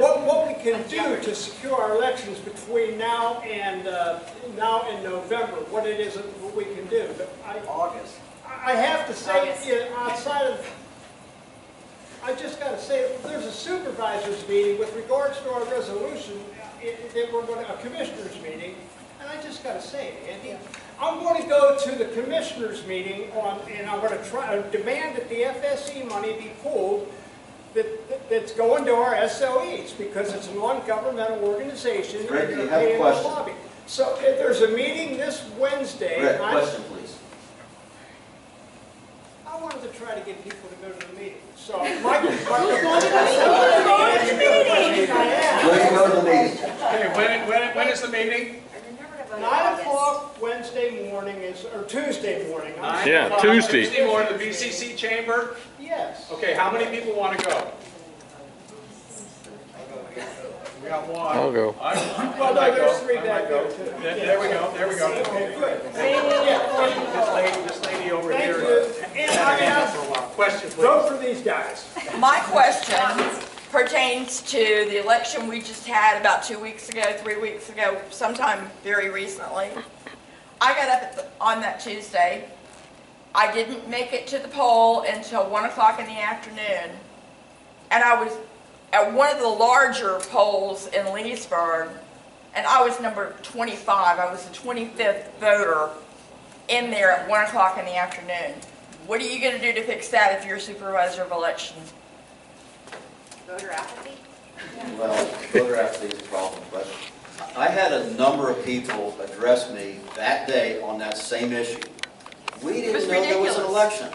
what, what we can do to secure our elections between now and uh, now and November. What it is what we can do. But I, August. I have to say, in, outside of, I just got to say, there's a supervisors meeting with regards to our resolution that we're going to a commissioners meeting, and I just got to say, Andy. Yeah. I'm going to go to the commissioners meeting on, and I'm going to try to demand that the F S E money be pooled that, that that's going to our S O Es because it's a non-governmental organization. Rick, you have a question. Lobby. So if there's a meeting this Wednesday. Rick, I, question, please. I wanted to try to get people to go to the meeting. So Mike, Mike, Mike, go to the meeting. Okay, when when when is the meeting? Nine o'clock Wednesday morning is, or Tuesday morning. I'm yeah, sorry. Tuesday. Tuesday morning, the B C C chamber. Yes. Okay, how many people want to go? We got one. I'll go. I, I well, no, there's three back there too. There, there we go. There we go. Okay, good. This lady, this lady over Thank here. You. And I have question. Please. Vote for these guys. My question pertains to the election we just had about two weeks ago, three weeks ago, sometime very recently. I got up at the, on that Tuesday. I didn't make it to the poll until one o'clock in the afternoon, and I was at one of the larger polls in Leesburg, and I was number twenty-five. I was the twenty-fifth voter in there at one o'clock in the afternoon. What are you going to do to fix that if you're supervisor of elections? Voter apathy? Yeah. Well, voter apathy is a problem, but I had a number of people address me that day on that same issue. We didn't know ridiculous. there was an election.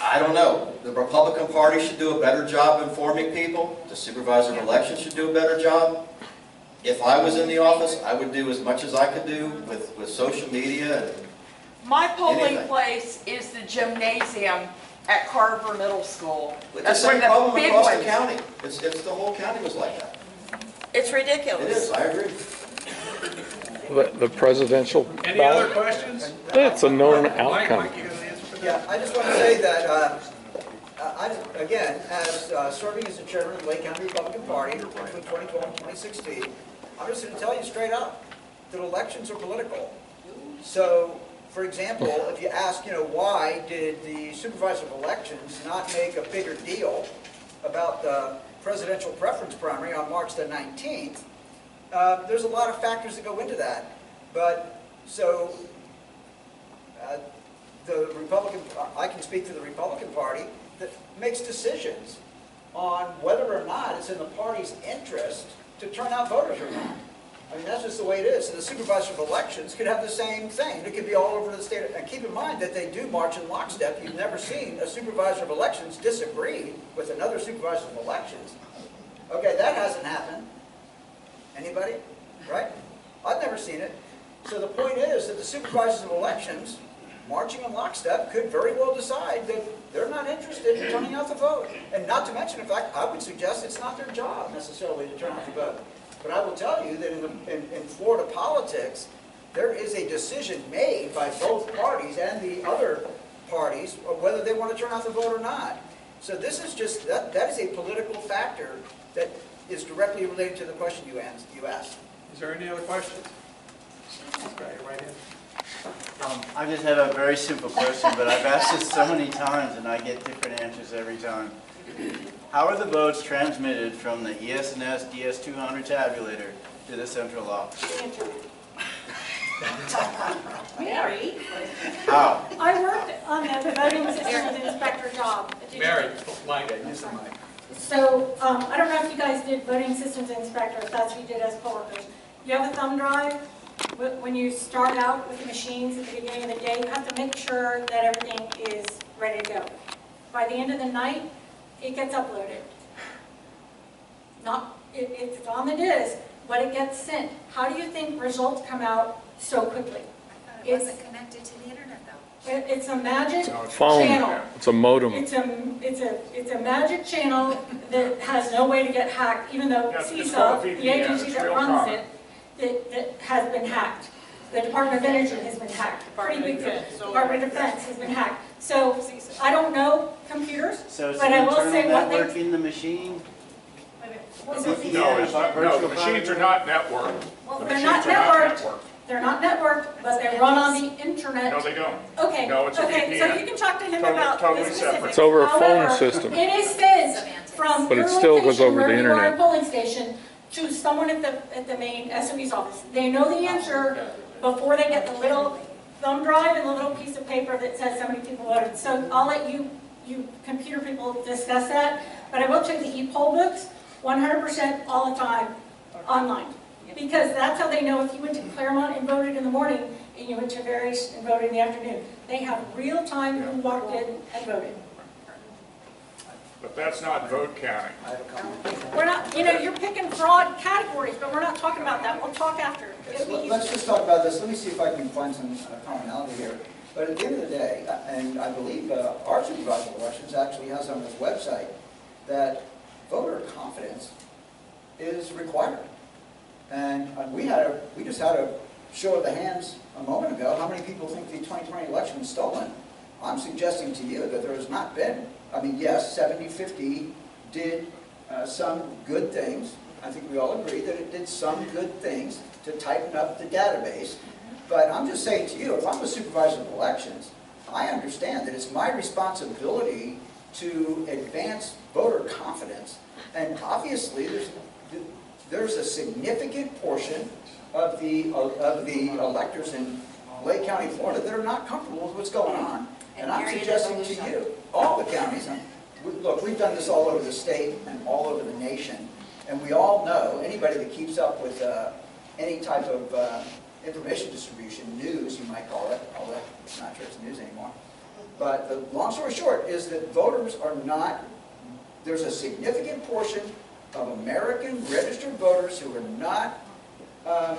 I don't know. The Republican Party should do a better job informing people. The supervisor of elections should do a better job. If I was in the office, I would do as much as I could do with, with social media and my polling anything. place is the gymnasium at Carver Middle School. That's the problem across the county. It's, it's the whole county was like that. It's ridiculous. It is. I agree. The, the presidential ballot. Any other questions? That's a known outcome. Yeah, I just want to say that uh, I just, again, as uh, serving as the chairman of the Lake County Republican Party between twenty twelve and twenty sixteen, I'm just going to tell you straight up that elections are political. So, for example, if you ask, you know, why did the supervisor of elections not make a bigger deal about the presidential preference primary on March the nineteenth, uh, there's a lot of factors that go into that. But so uh, the I can speak for the Republican Party, that makes decisions on whether or not it's in the party's interest to turn out voters or not. I mean, that's just the way it is. And the supervisor of elections could have the same thing. It could be all over the state. And keep in mind that they do march in lockstep. You've never seen a supervisor of elections disagree with another supervisor of elections. Okay, that hasn't happened. Anybody? Right? I've never seen it. So the point is that the supervisors of elections, marching in lockstep, could very well decide that they're not interested in turning out the vote. And not to mention, in fact, I would suggest it's not their job necessarily to turn out the vote. But I will tell you that in, the, in, in Florida politics, there is a decision made by both parties and the other parties of whether they want to turn out the vote or not. So this is just, that, that is a political factor that is directly related to the question you asked. You asked. Is there any other questions? Right here. Um, I just had a very simple question, but I've asked this so many times and I get different answers every time. How are the votes transmitted from the E S N S D S two hundred tabulator to the central office? The internet. Mary? How? I worked on the voting assistant inspector job. Did Mary, my guy, use the mic. So, um, I don't know if you guys did voting systems inspector, if that's what you did as co-workers. You have a thumb drive. When you start out with the machines at the beginning of the day, you have to make sure that everything is ready to go. By the end of the night, it gets uploaded. Not, it, it's on the disk, but it gets sent. How do you think results come out so quickly? It wasn't it's, connected to the internet, though. It, it's a magic phone. Channel. It's a modem. It's a, it's a, it's a magic channel that has no way to get hacked, even though C I S A, the agency that runs it, That, that has been hacked. The Department of Energy has been hacked. Department Pretty big deal. So Department of Defense has been hacked. So I don't know computers, so but I will say what they network in the machine. No, the, no, not, no, the machines are not networked. Well, the they're not networked. Not networked. They're not networked, but they run on the internet. No, they don't. Okay. No, it's okay. So you can talk to him totally, about totally this separate. It's over a However, phone system. It is fizz from but it still goes over the internet. Polling station. To someone at the, at the main S M E's office. They know the answer before they get the little thumb drive and the little piece of paper that says so many people voted. So I'll let you, you computer people discuss that. But I will check the e-poll books one hundred percent all the time online. Because that's how they know if you went to Claremont and voted in the morning and you went to Tavares and voted in the afternoon. They have real time who walked in and voted. But that's not vote counting. We're not, you know, you're picking broad categories, but we're not talking about that. We'll talk after. Okay, so let's just talk about this. Let me see if I can find some uh, commonality here. But at the end of the day, and I believe uh, our supervisor of elections actually has on his website that voter confidence is required. And we had a, we just had a show of the hands a moment ago. How many people think the twenty twenty election was stolen? I'm suggesting to you that there has not been. I mean, yes, seventy fifty did uh, some good things. I think we all agree that it did some good things to tighten up the database. But I'm just saying to you, if I'm the supervisor of elections, I understand that it's my responsibility to advance voter confidence. And obviously, there's, there's a significant portion of the, of the electors in Lake County, Florida, that are not comfortable with what's going on. And, and I'm suggesting to you, all the counties, and we, look, we've done this all over the state and all over the nation, and we all know, anybody that keeps up with uh, any type of uh, information distribution, news you might call it, although it's not sure it's news anymore, but the long story short is that voters are not, there's a significant portion of American registered voters who are not um,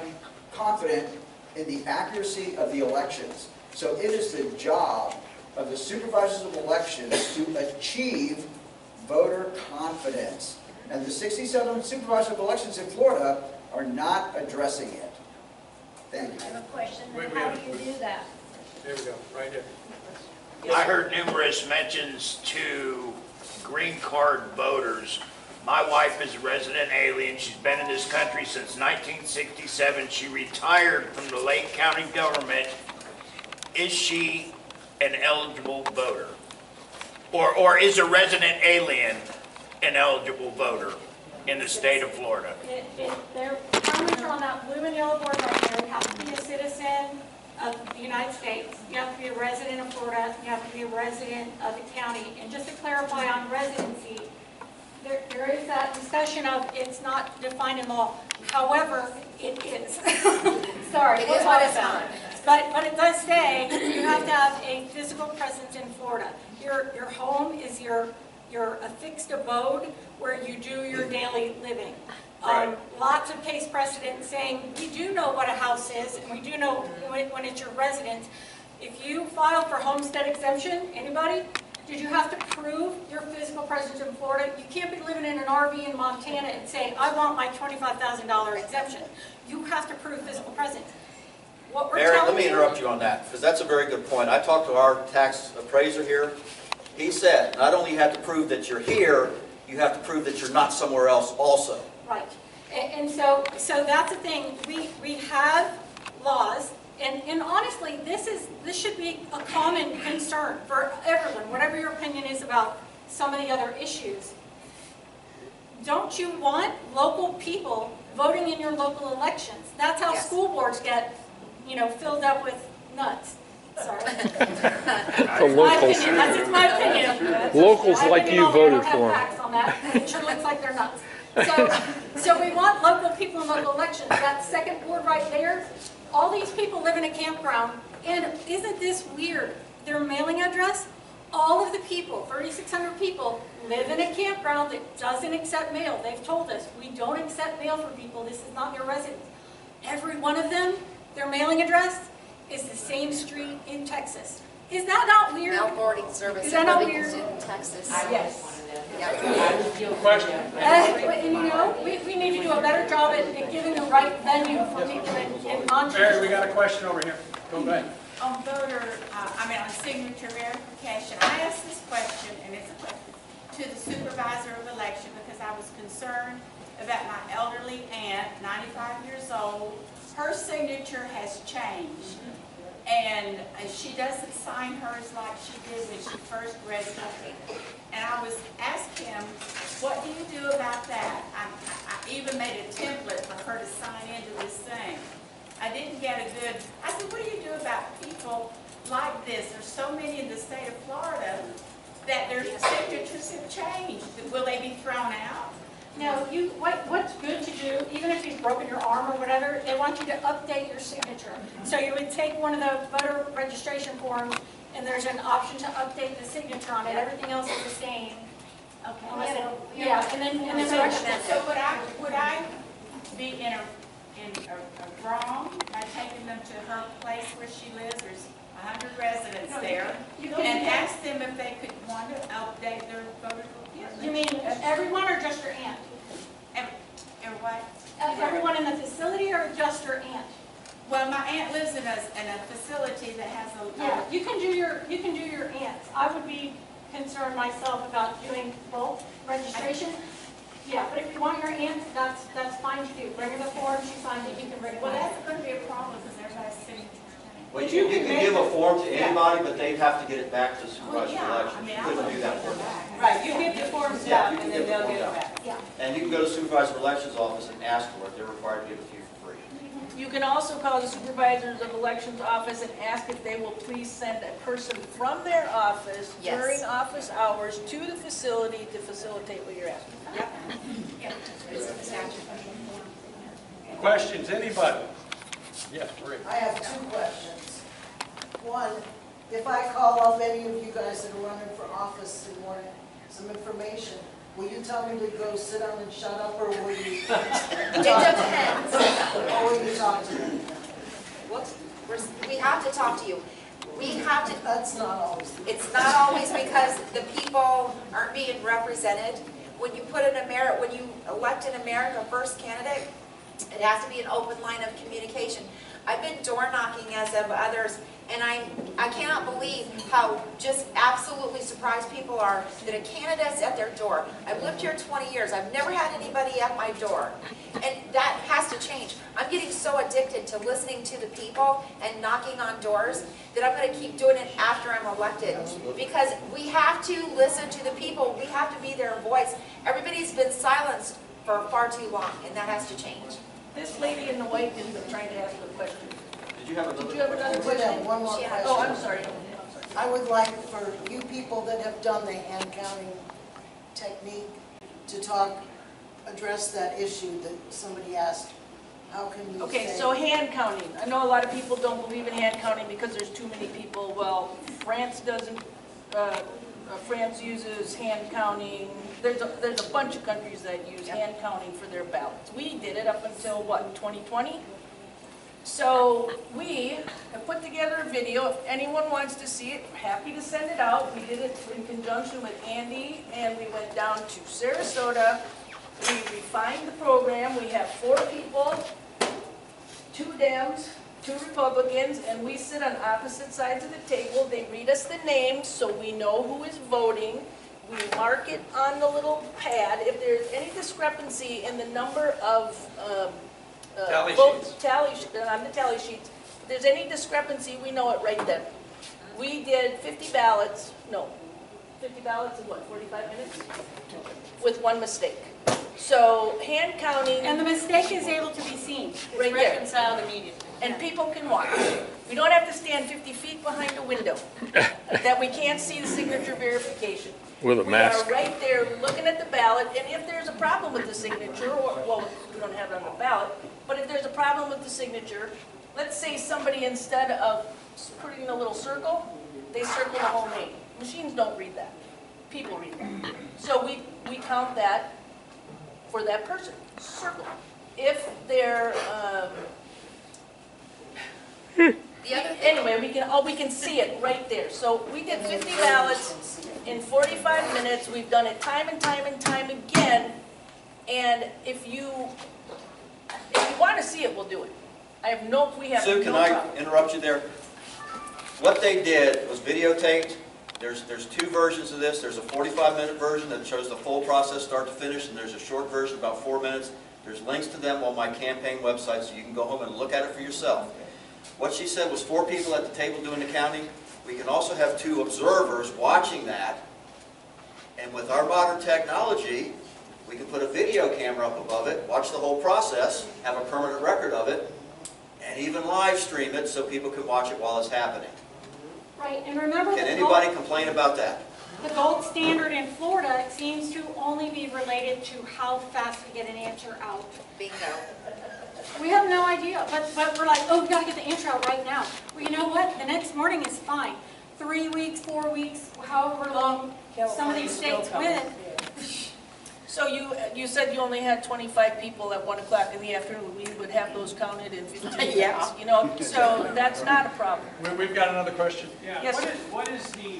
confident in the accuracy of the elections. So it is the job of the supervisors of elections to achieve voter confidence. And the sixty-seven supervisors of elections in Florida are not addressing it. Thank you. I have a question. Wait, how do you do that? There we go, right here. I heard numerous mentions to green card voters. My wife is a resident alien. She's been in this country since nineteen sixty-seven. She retired from the Lake County government. Is she an eligible voter, or or is a resident alien an eligible voter in the state of Florida? It, it, their comments are on that blue and yellow board right there. You have to be a citizen of the United States. You have to be a resident of Florida. You have to be a resident of the county. And just to clarify on residency, there, there is that discussion of it's not defined in law. However, it is. Sorry, it we'll is talk what it's about it. But, but it does say you have to have a physical presence in Florida. Your, your home is your, your affixed abode where you do your daily living. Right. Um, lots of case precedent saying we do know what a house is, and we do know when, when it's your residence. If you file for homestead exemption, anybody, did you have to prove your physical presence in Florida? You can't be living in an R V in Montana and say, I want my twenty-five thousand dollar exemption. You have to prove physical presence. What we're Eric, let me interrupt you on that, because that's a very good point. I talked to our tax appraiser here. He said, not only have to prove that you're here, you have to prove that you're not somewhere else also. Right, and, and so so that's the thing. We we have laws, and and honestly, this is this should be a common concern for everyone. Whatever your opinion is about some of the other issues, don't you want local people voting in your local elections? That's how yes. school boards get, you know, filled up with nuts. Sorry. The locals. That's my opinion. That's locals my opinion. Like you voted for them. It sure looks like they're nuts. So, so we want local people in local elections. That second ward right there, all these people live in a campground, and isn't this weird? Their mailing address, all of the people, thirty-six hundred people, live in a campground that doesn't accept mail. They've told us, we don't accept mail for people. This is not your residence. Every one of them, their mailing address is the same street in Texas. Is that not weird? Mail boarding service. Is that not weird? In Texas. I yes. Yep. Question. Uh, and you know, we, we need to do a better job at, at giving the right venue for people in, in non-traditional. Mary, we got a question over here. Go back. On voter, uh, I mean on signature verification, I asked this question, and it's a question to the supervisor of election because I was concerned about my elderly aunt, ninety-five years old. Her signature has changed, and she doesn't sign hers like she did when she first registered. And I was asked him, what do you do about that? I, I, I even made a template for her to sign into this thing. I didn't get a good, I said, what do you do about people like this? There's so many in the state of Florida that their signatures have changed. Will they be thrown out? No, you, what, what's good to do, even if you've broken your arm or whatever, they want you to update your signature. So you would take one of the voter registration forms, and there's an option to update the signature on it. Everything else is the same. Okay. Unless yeah, it, yeah. yeah. And then and then so, the so would I would I be in a in a, a wrong by taking them to her place where she lives? There's a hundred residents no, there, you can, you and can. ask them if they could want to update their voter. You mean everyone or just your aunt? Everyone. Everyone in the facility or just your aunt? Well, my aunt lives in a in a facility that has a. Yeah, you can do your you can do your aunts. I would be concerned myself about doing both registration. Yeah, but if you want your aunts, that's that's fine to do. Bring her the form. She signed it. You can bring it. Well, that's going to be a problem because everybody's sitting. Well, you, you can, can give a form to anybody, yeah. but they'd have to get it back to supervisor well, yeah. election. I mean, you couldn't do that for them. Right, you give the forms yeah, out and then they'll get it back. Yeah. And you can go to supervisor elections office and ask for it. They're required to give it to you for free. You can also call the supervisors of elections office and ask if they will please send a person from their office yes. during office hours to the facility to facilitate what you're asking. Yep. Yeah. Questions, anybody? Yes, Rick. I have two questions. One, if I call all many of you guys that are running for office and want some information, will you tell me to go sit down and shut up, or will you? It depends. Or will you talk to me? What's, we're, we have to talk to you. We have to. That's not always. It's not always because the people aren't being represented. When you put in America, when you elect an America First candidate, it has to be an open line of communication. I've been door knocking as of others, and I, I cannot believe how just absolutely surprised people are that a candidate's at their door. I've lived here twenty years. I've never had anybody at my door. And that has to change. I'm getting so addicted to listening to the people and knocking on doors that I'm going to keep doing it after I'm elected. Because we have to listen to the people. We have to be their voice. Everybody's been silenced for far too long, and that has to change. This lady in the white is trying to ask a question. Did you have another Did you have another question? I did have one more question. Oh, I'm sorry. I'm sorry. I would like for you people that have done the hand counting technique to talk, address that issue that somebody asked. How can you Okay, say so hand counting. I know a lot of people don't believe in hand counting because there's too many people. Well, France doesn't, uh, France uses hand counting. There's a, there's a bunch of countries that use yep. hand counting for their ballots. We did it up until, what, twenty twenty? So we have put together a video. If anyone wants to see it, we're happy to send it out. We did it in conjunction with Andy, and we went down to Sarasota. We refined the program. We have four people, two Dems, two Republicans, and we sit on opposite sides of the table. They read us the names so we know who is voting. We mark it on the little pad. If there's any discrepancy in the number of um, uh, tally votes, sheets. Tally sh on the tally sheets, if there's any discrepancy, we know it right then. We did fifty ballots, no, fifty ballots in what, forty-five minutes? With one mistake. So hand counting. And the mistake is able to be seen. It's right reconciled there. Immediately. And people can watch. We don't have to stand fifty feet behind a window that we can't see the signature verification. With a we mask. We are right there looking at the ballot, and if there's a problem with the signature, or, well, we don't have it on the ballot, but if there's a problem with the signature, let's say somebody, instead of putting a little circle, they circle the whole name. Machines don't read that. People read that. So we, we count that for that person. Circle. If they're... Um, the other anyway, we can, oh, we can see it right there. So we did fifty ballots in forty-five minutes. We've done it time and time and time again. And if you if you want to see it, we'll do it. I have no, we have Sue, no can I problem. interrupt you there? What they did was videotaped. There's, there's two versions of this. There's a forty-five minute version that shows the full process start to finish, and there's a short version, about four minutes. There's links to them on my campaign website, so you can go home and look at it for yourself. What she said was four people at the table doing the counting. We can also have two observers watching that. And with our modern technology, we can put a video camera up above it, watch the whole process, have a permanent record of it, and even live stream it so people can watch it while it's happening. Right, and remember, can anybody gold, complain about that? The gold standard in Florida seems to only be related to how fast we get an answer out. Bingo. We have no idea, but, but we're like, oh, we've got to get the answer out right now. Well, you know what? The next morning is fine. Three weeks, four weeks, however long no, some of these states win. So you you said you only had twenty-five people at one o'clock in the afternoon. We would have those counted in fifteen minutes. Yeah. You know, so that's not a problem. We've got another question. Yeah. Yes. What is, what is the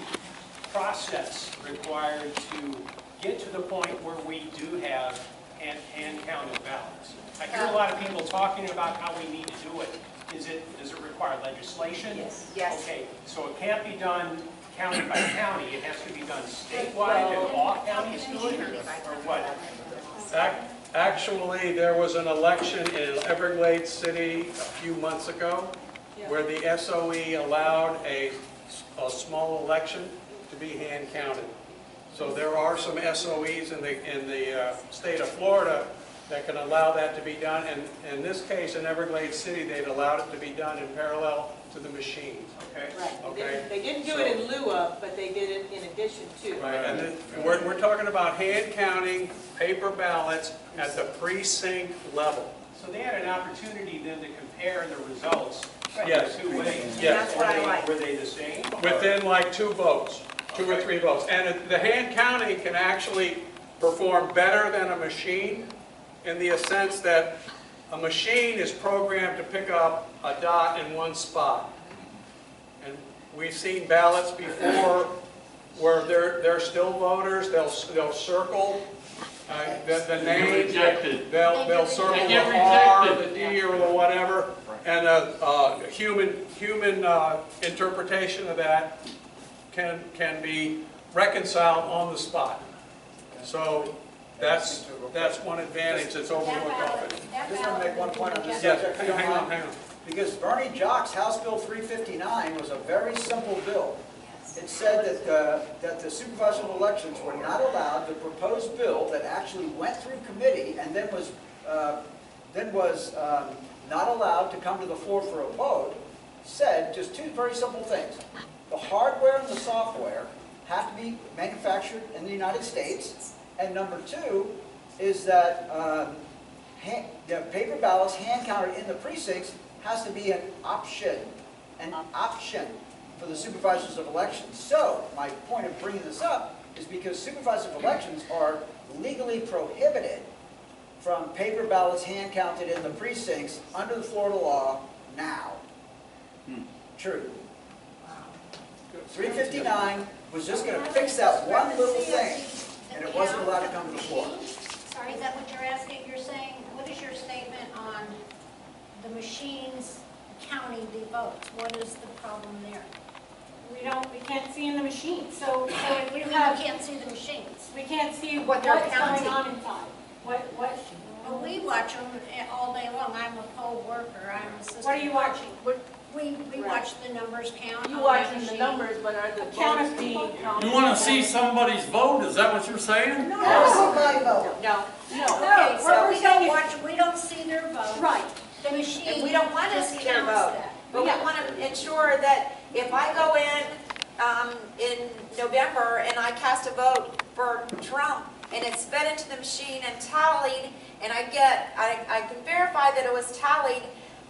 process required to get to the point where we do have hand, hand counted ballots? I hear a lot of people talking about how we need to do it. Is it does it require legislation? Yes. Yes. Okay. So it can't be done county by county, it has to be done statewide and all counties do it, or what? Actually, there was an election in Everglades City a few months ago where the S O E allowed a, a small election to be hand counted. So there are some S O Es in the, in the uh, state of Florida that can allow that to be done, and in this case in Everglades City they'd allowed it to be done in parallel to the machines. Okay. Right. Okay. They, they didn't do so, it in lieu of, but they did it in addition to. Right. And then we're, we're talking about hand counting paper ballots at the precinct level. So they had an opportunity then to compare the results right. yes. in two ways. Yes. That's what I like. Were they the same? Within like two votes, two okay. or three votes. And the hand counting can actually perform better than a machine in the sense that a machine is programmed to pick up a dot in one spot. And we've seen ballots before where they're, they're still voters, they'll, they'll circle uh, the, the name, they'll, they'll circle the R, the D, or the whatever, and a, a human, human uh, interpretation of that can, can be reconciled on the spot. So That's, that's one advantage that's overlooked often. I just want to make one point on this subject. Yes, hang on, hang on. Because Bernie Jox, House Bill three fifty-nine, was a very simple bill. It said that the, that the supervisory elections were not allowed. The proposed bill that actually went through committee and then was, uh, then was um, not allowed to come to the floor for a vote said just two very simple things. The hardware and the software have to be manufactured in the United States, and number two is that um, hand, the paper ballots hand counted in the precincts has to be an option, an option for the supervisors of elections. So my point of bringing this up is because supervisors of elections are legally prohibited from paper ballots hand counted in the precincts under the Florida law now. Hmm. True. three fifty-nine was just going to fix that one little thing, and it wasn't allowed to come to the floor. Sorry, is that what you're asking? You're saying, what is your statement on the machines counting the votes? What is the problem there? We don't, we can't see in the machines. So, so if we have, we can't see the machines. We can't see what they're counting on inside. What, what? Well, we watch them all day long. I'm a poll worker. I'm an assistant. What are you watching? What? We, we right. watch the numbers count. You watching the numbers, but are the counters being counted? You want to see somebody's vote? Is that what you're saying? No, somebody vote. No, no. Okay, so we don't watch. We don't see their vote. Right. The machine. And we don't want to see their vote. But we want to ensure that if I go in um, in November and I cast a vote for Trump, and it's fed into the machine and tallied, and I get, I, I can verify that it was tallied.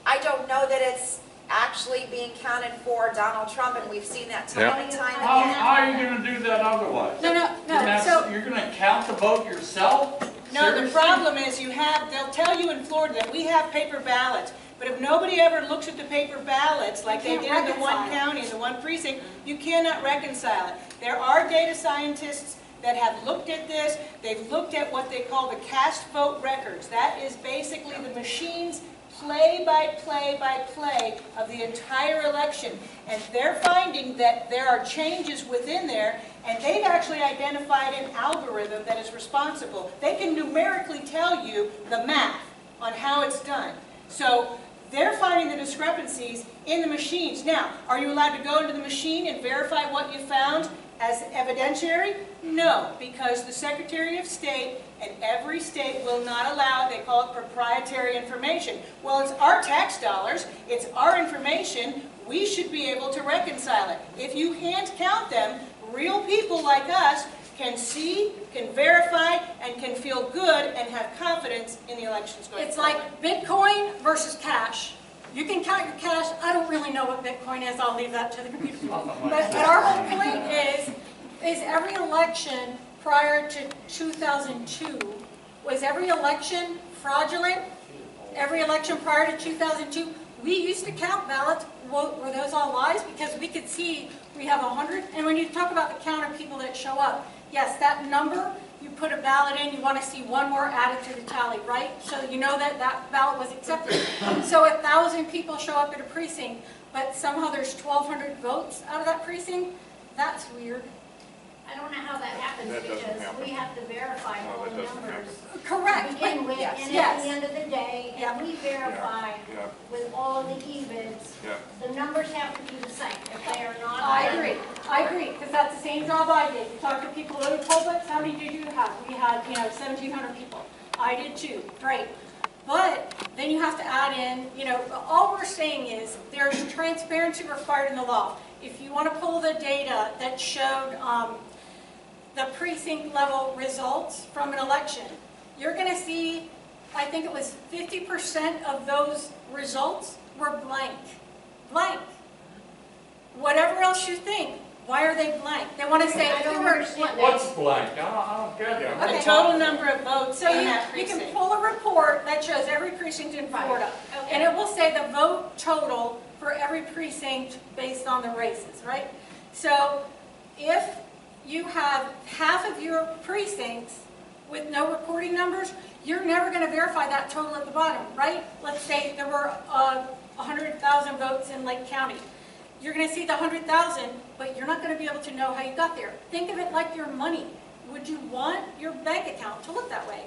I don't know that it's actually being counted for Donald Trump, and we've seen that time yep. and time how, again. How are you going to do that otherwise? No, no, no. You're, so, you're going to count the vote yourself? No, seriously? The problem is you have, they'll tell you in Florida that we have paper ballots, but if nobody ever looks at the paper ballots like they did reconcile. in the one county, in the one precinct, you cannot reconcile it. There are data scientists that have looked at this. They've looked at what they call the cast vote records. That is basically the machines play by play by play of the entire election, and they're finding that there are changes within there, and they've actually identified an algorithm that is responsible. They can numerically tell you the math on how it's done. So they're finding the discrepancies in the machines. Now, are you allowed to go into the machine and verify what you found as evidentiary? No, because the Secretary of State and every state will not allow, they call it proprietary information. Well, it's our tax dollars, it's our information, we should be able to reconcile it. If you hand count them, real people like us can see, can verify, and can feel good and have confidence in the elections going It's forward. Like Bitcoin versus cash. You can count your cash. I don't really know what Bitcoin is. I'll leave that to the computer. But, but our whole point is, is every election prior to two thousand two, was every election fraudulent? Every election prior to two thousand two, we used to count ballots. Were those all lies? Because we could see we have a hundred. And when you talk about the count of people that show up, yes, that number, you put a ballot in, you want to see one more added to the tally, right? So you know that that ballot was accepted. So a thousand people show up at a precinct, but somehow there's twelve hundred votes out of that precinct. That's weird. I don't know how that happens that because happen. we have to verify no, all the numbers. Happen. Correct. We begin with, yes. and yes. at the end of the day, and yeah. we verify yeah. Yeah. with all the evens, yeah. the numbers have to be the same. If they are not, I agree. I agree, because that's the same job I did. You talk to people in poll books. How many did you have? We had, you know, seventeen hundred people. I did too. Great. But then you have to add in, you know, all we're saying is there's transparency required in the law. If you want to pull the data that showed um, the precinct level results from an election, you're going to see, I think it was fifty percent of those results were blank. Blank. Whatever else you think, why are they blank? They want to say, I don't understand. What's blank? I don't, I don't get it. Okay. The total number of votes. So you, you can pull a report that shows every precinct in Florida, okay. and it will say the vote total for every precinct based on the races, right? So if you have half of your precincts with no reporting numbers, you're never going to verify that total at the bottom, right? Let's say there were uh, one hundred thousand votes in Lake County. You're going to see the one hundred thousand, but you're not going to be able to know how you got there. Think of it like your money. Would you want your bank account to look that way?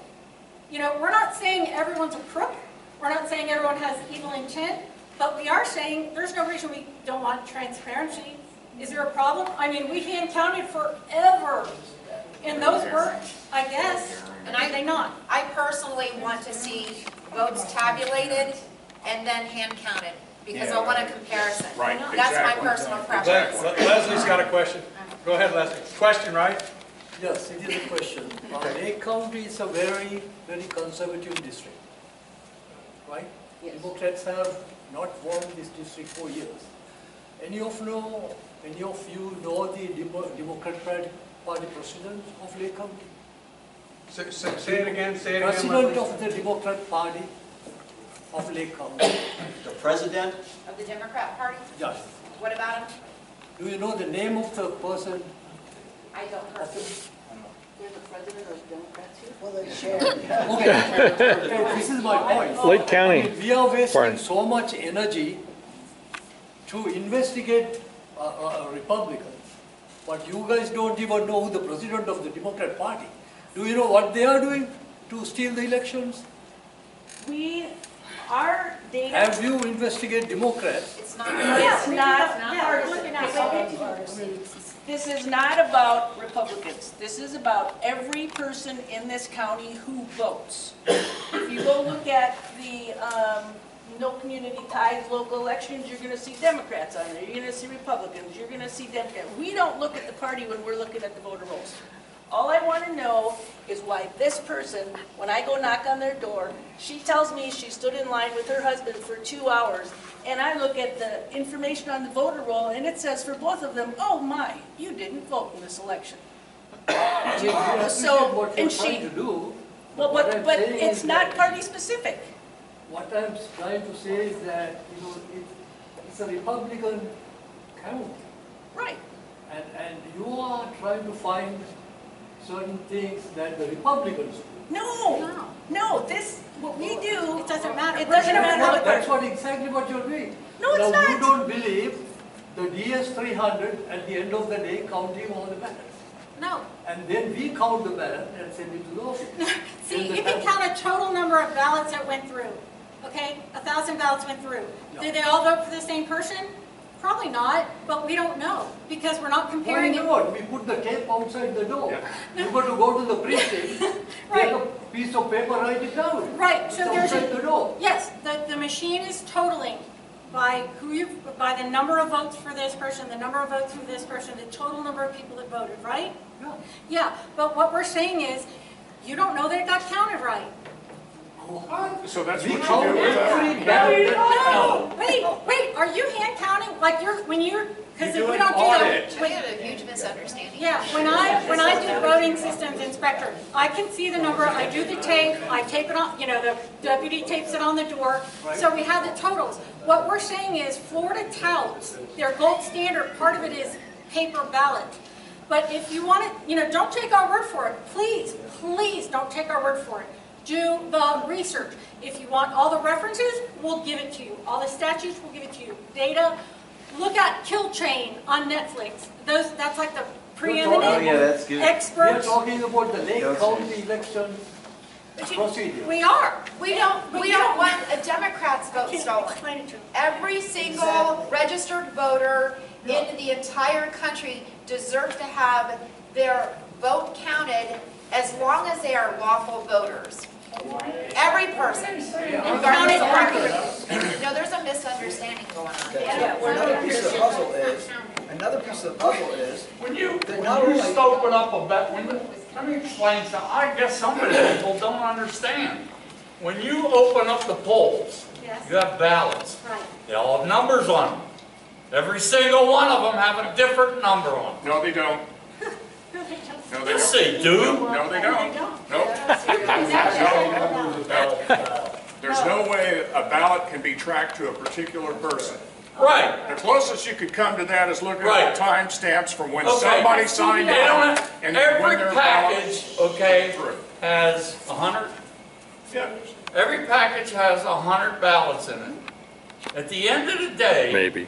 You know, we're not saying everyone's a crook. We're not saying everyone has evil intent. But we are saying there's no reason we don't want transparency. Is there a problem? I mean, we hand counted forever, and those were, I guess, and I they not. I personally want to see votes tabulated and then hand counted, because yeah. I want a comparison. Right, That's exactly. my personal preference. Exactly. Leslie's got a question. Go ahead, Leslie. Question, right? Yes, it is a question. Okay. Lake County is a very, very conservative district, right? Yes. Democrats have not won this district for years. Any of, know, any of you know the Democratic Party president of Lake County? Say, say, say it again, say it president again. President of the Democrat Party of Lake County. The president? Of the Democrat Party? Yes. What about him? Do you know the name of the person? I don't know. There's a president of Democrats here? Well, they share. Okay. Okay, this is my point. Lake County. I mean, we are wasting Pardon. so much energy to investigate a, a, a Republican, but you guys don't even know who the president of the Democrat Party. Do you know what they are doing to steal the elections? We are data. Have you investigated Democrats? It's not. It's not. This is not about Republicans. This is about every person in this county who votes. If you go look at the um, no community ties local elections, you're going to see Democrats on there. You're going to see Republicans. You're going to see Democrats. We don't look at the party when we're looking at the voter rolls. All I want to know is why this person, when I go knock on their door, she tells me she stood in line with her husband for two hours. And I look at the information on the voter roll, and it says for both of them, oh my, you didn't vote in this election. So, what and she, to do, but, well, but, but it's not party specific. What I'm trying to say is that, you know, it, it's a Republican county. Right. And, and you are trying to find certain things that the Republicans do. No, no, no, this, what we do, it doesn't matter. It doesn't matter. What, that's what exactly what you're doing. No, it's now, not. You don't believe the D S three hundred at the end of the day counting all the ballots. No. And then we count the ballot and send it to the office. See, you can count a total number of ballots that went through, okay? A thousand ballots went through. No. Did they all vote for the same person? Probably not, but we don't know because we're not comparing it. Well, we put the tape outside the door. Yeah. You've got to go to the precinct, right. Take a piece of paper, write it down. Right. It's so there's outside a, the door. Yes, the, the machine is totaling by who you by the number of votes for this person, the number of votes for this person, the total number of people that voted, right? Yeah. Yeah. But what we're saying is you don't know that it got counted right. So that's what you do with that. No, wait, wait, are you hand counting? Like you're, when you're, because we don't do that. We have a huge misunderstanding. Yeah, when I, when I do voting systems inspector, I can see the number, I do the tape, I tape it on, you know, the deputy tapes it on the door, so we have the totals. What we're saying is Florida touts, their gold standard, part of it is paper ballot. But if you want it, you know, don't take our word for it. Please, please don't take our word for it. Do the research. If you want all the references, we'll give it to you. All the statutes, we'll give it to you. Data, look at Kill Chain on Netflix. Those, that's like the preeminent oh, yeah, that's good. expert. We're talking about the Lake County election procedure. We are. We don't. We, we don't, don't want a Democrat's vote stolen. Every single exactly. registered voter yeah. in the entire country deserves to have their vote counted, as long as they are lawful voters. Every person. No, there's a misunderstanding going on. Yeah. Another piece of the puzzle is, another piece of the puzzle is, when you, when you open up a bet, when, let me explain something. I guess some of the people don't understand. When you open up the polls, yes. you have ballots. Right. They all have numbers on them. Every single one of them have a different number on them. No, they don't. No, they yes, don't. They do. No, they don't. Nope. No. No. There's no way a ballot can be tracked to a particular person. Right. The closest you could come to that is looking right. at the time stamps from when okay. somebody signed it. And every package, okay, has a hundred. Yeah. Every package has a hundred ballots in it. At the end of the day, maybe.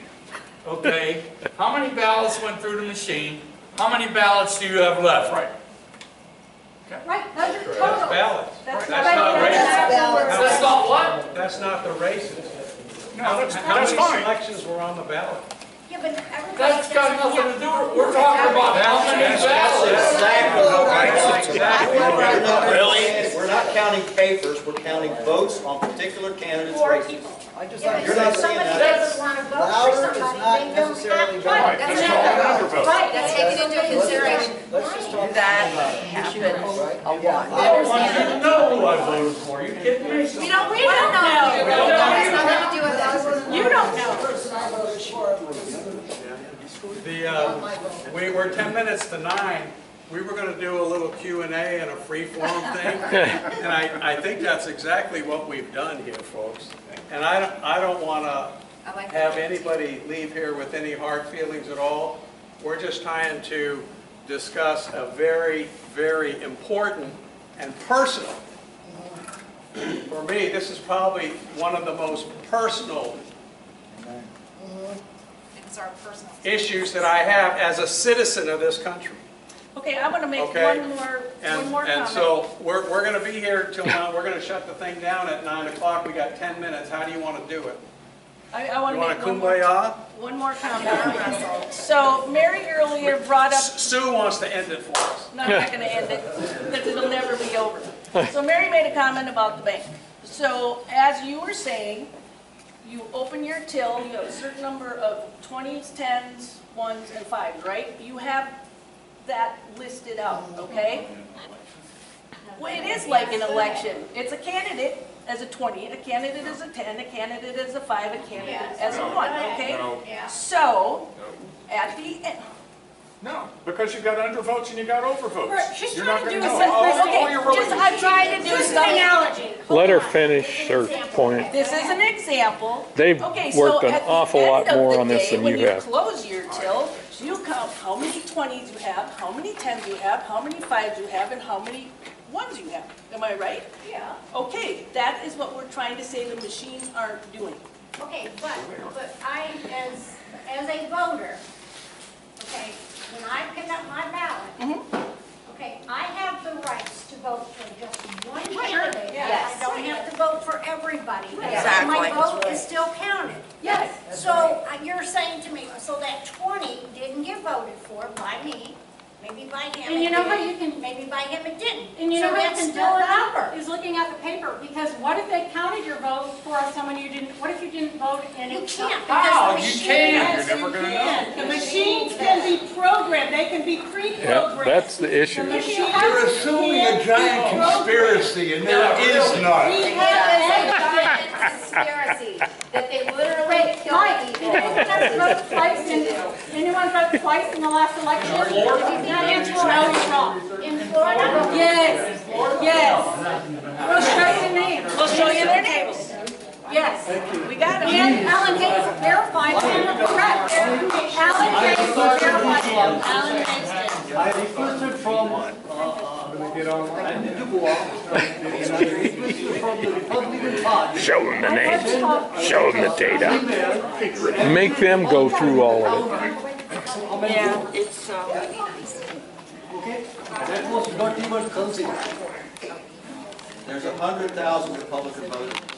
Okay. How many ballots went through the machine? How many ballots do you have left? Right. Okay. Right. Those are totals. That's ballots. That's, right. that's not races. That's, that's, that's not what? That's not the races. No, how, that's, how that's many fine. Elections were on the ballot? Yeah, but that's got nothing to do with. We're talking about how many ballots. Exactly. Exactly. We're not really. We're not counting papers. We're counting votes on particular candidates' races. I just like you're not saying that. Doesn't want to vote louder for somebody, is not necessarily better. Right. That's right. Right. That's taken into consideration. Let's just talk that about that. Right? A lot. I don't want you to know who I voted for. You kidding me? We don't. We don't know. It's nothing to do with us. You don't know. The uh, we were ten minutes to nine. We were going to do a little Q and A and a free form thing, and I, I think that's exactly what we've done here, folks. And I don't, I don't want to have anybody leave here with any hard feelings at all. We're just trying to discuss a very, very important and personal, for me, this is probably one of the most personal issues that I have as a citizen of this country. Okay, I want to make okay. one more, and, one more and comment. And so we're, we're going to be here till now. We're going to shut the thing down at nine o'clock. We got ten minutes. How do you want to do it? I, I want you to make want one, more, one more comment. So Mary earlier brought up... Sue wants to end it for us. No, I'm not going to end it because it'll never be over. So Mary made a comment about the bank. So as you were saying, you open your till. You have a certain number of twenties, tens, ones, and fives, right? You have... that listed out, okay? Well, it is like an election. It's a candidate as a twenty, a candidate as a ten, a candidate as a five, a candidate yes. as no. a one, okay? No. Yeah. So, no. at the end. No, because you got undervotes and you got overvotes. She's You're trying not to do a okay, just I'm trying to do just an analogy. Let her finish her point. This is an example. They've okay, worked so an awful lot more on this than you have. When you close your till, you count how many twenties you have, how many tens you have, how many fives you have, and how many ones you have. Am I right? Yeah. Okay, that is what we're trying to say the machines aren't doing. Okay, but but I, as as a voter, okay, when I pick up my ballot, mm-hmm. okay, I have the rights to vote for just one candidate. Yes. Yes. I don't have to vote for everybody. Right. Exactly. My vote right. is still counted. Yes. That's so right. you're saying to me, so that twenty didn't get voted for by me, maybe by him. And you know how you can, maybe by him it didn't. And you so know what you can do about is looking at the paper, because what if they counted your vote for someone you didn't? What if you didn't vote and you it can't? Wow, you can. You're never going to know. The machines can be programmed. They can be pre-programmed. Yep, that's the issue. The you're assuming a giant conspiracy, and there no, is no. not. We have a giant conspiracy that they literally killed people. Anyone twice in anyone vote twice in the last election? Not in Florida. In Florida? Yes. Yes. We'll show you names. We'll show you their names. Yes. We got them. And Alan Hays verified him. Correct. Alan Hays verified him. Alan Hays did. I requested from Andy Dubois. I requested from the Republican Party. Show them the names. Show them the data. Make them go through all of it. Yeah, it's uh, okay. That was not even considered. There's a hundred thousand Republican voters.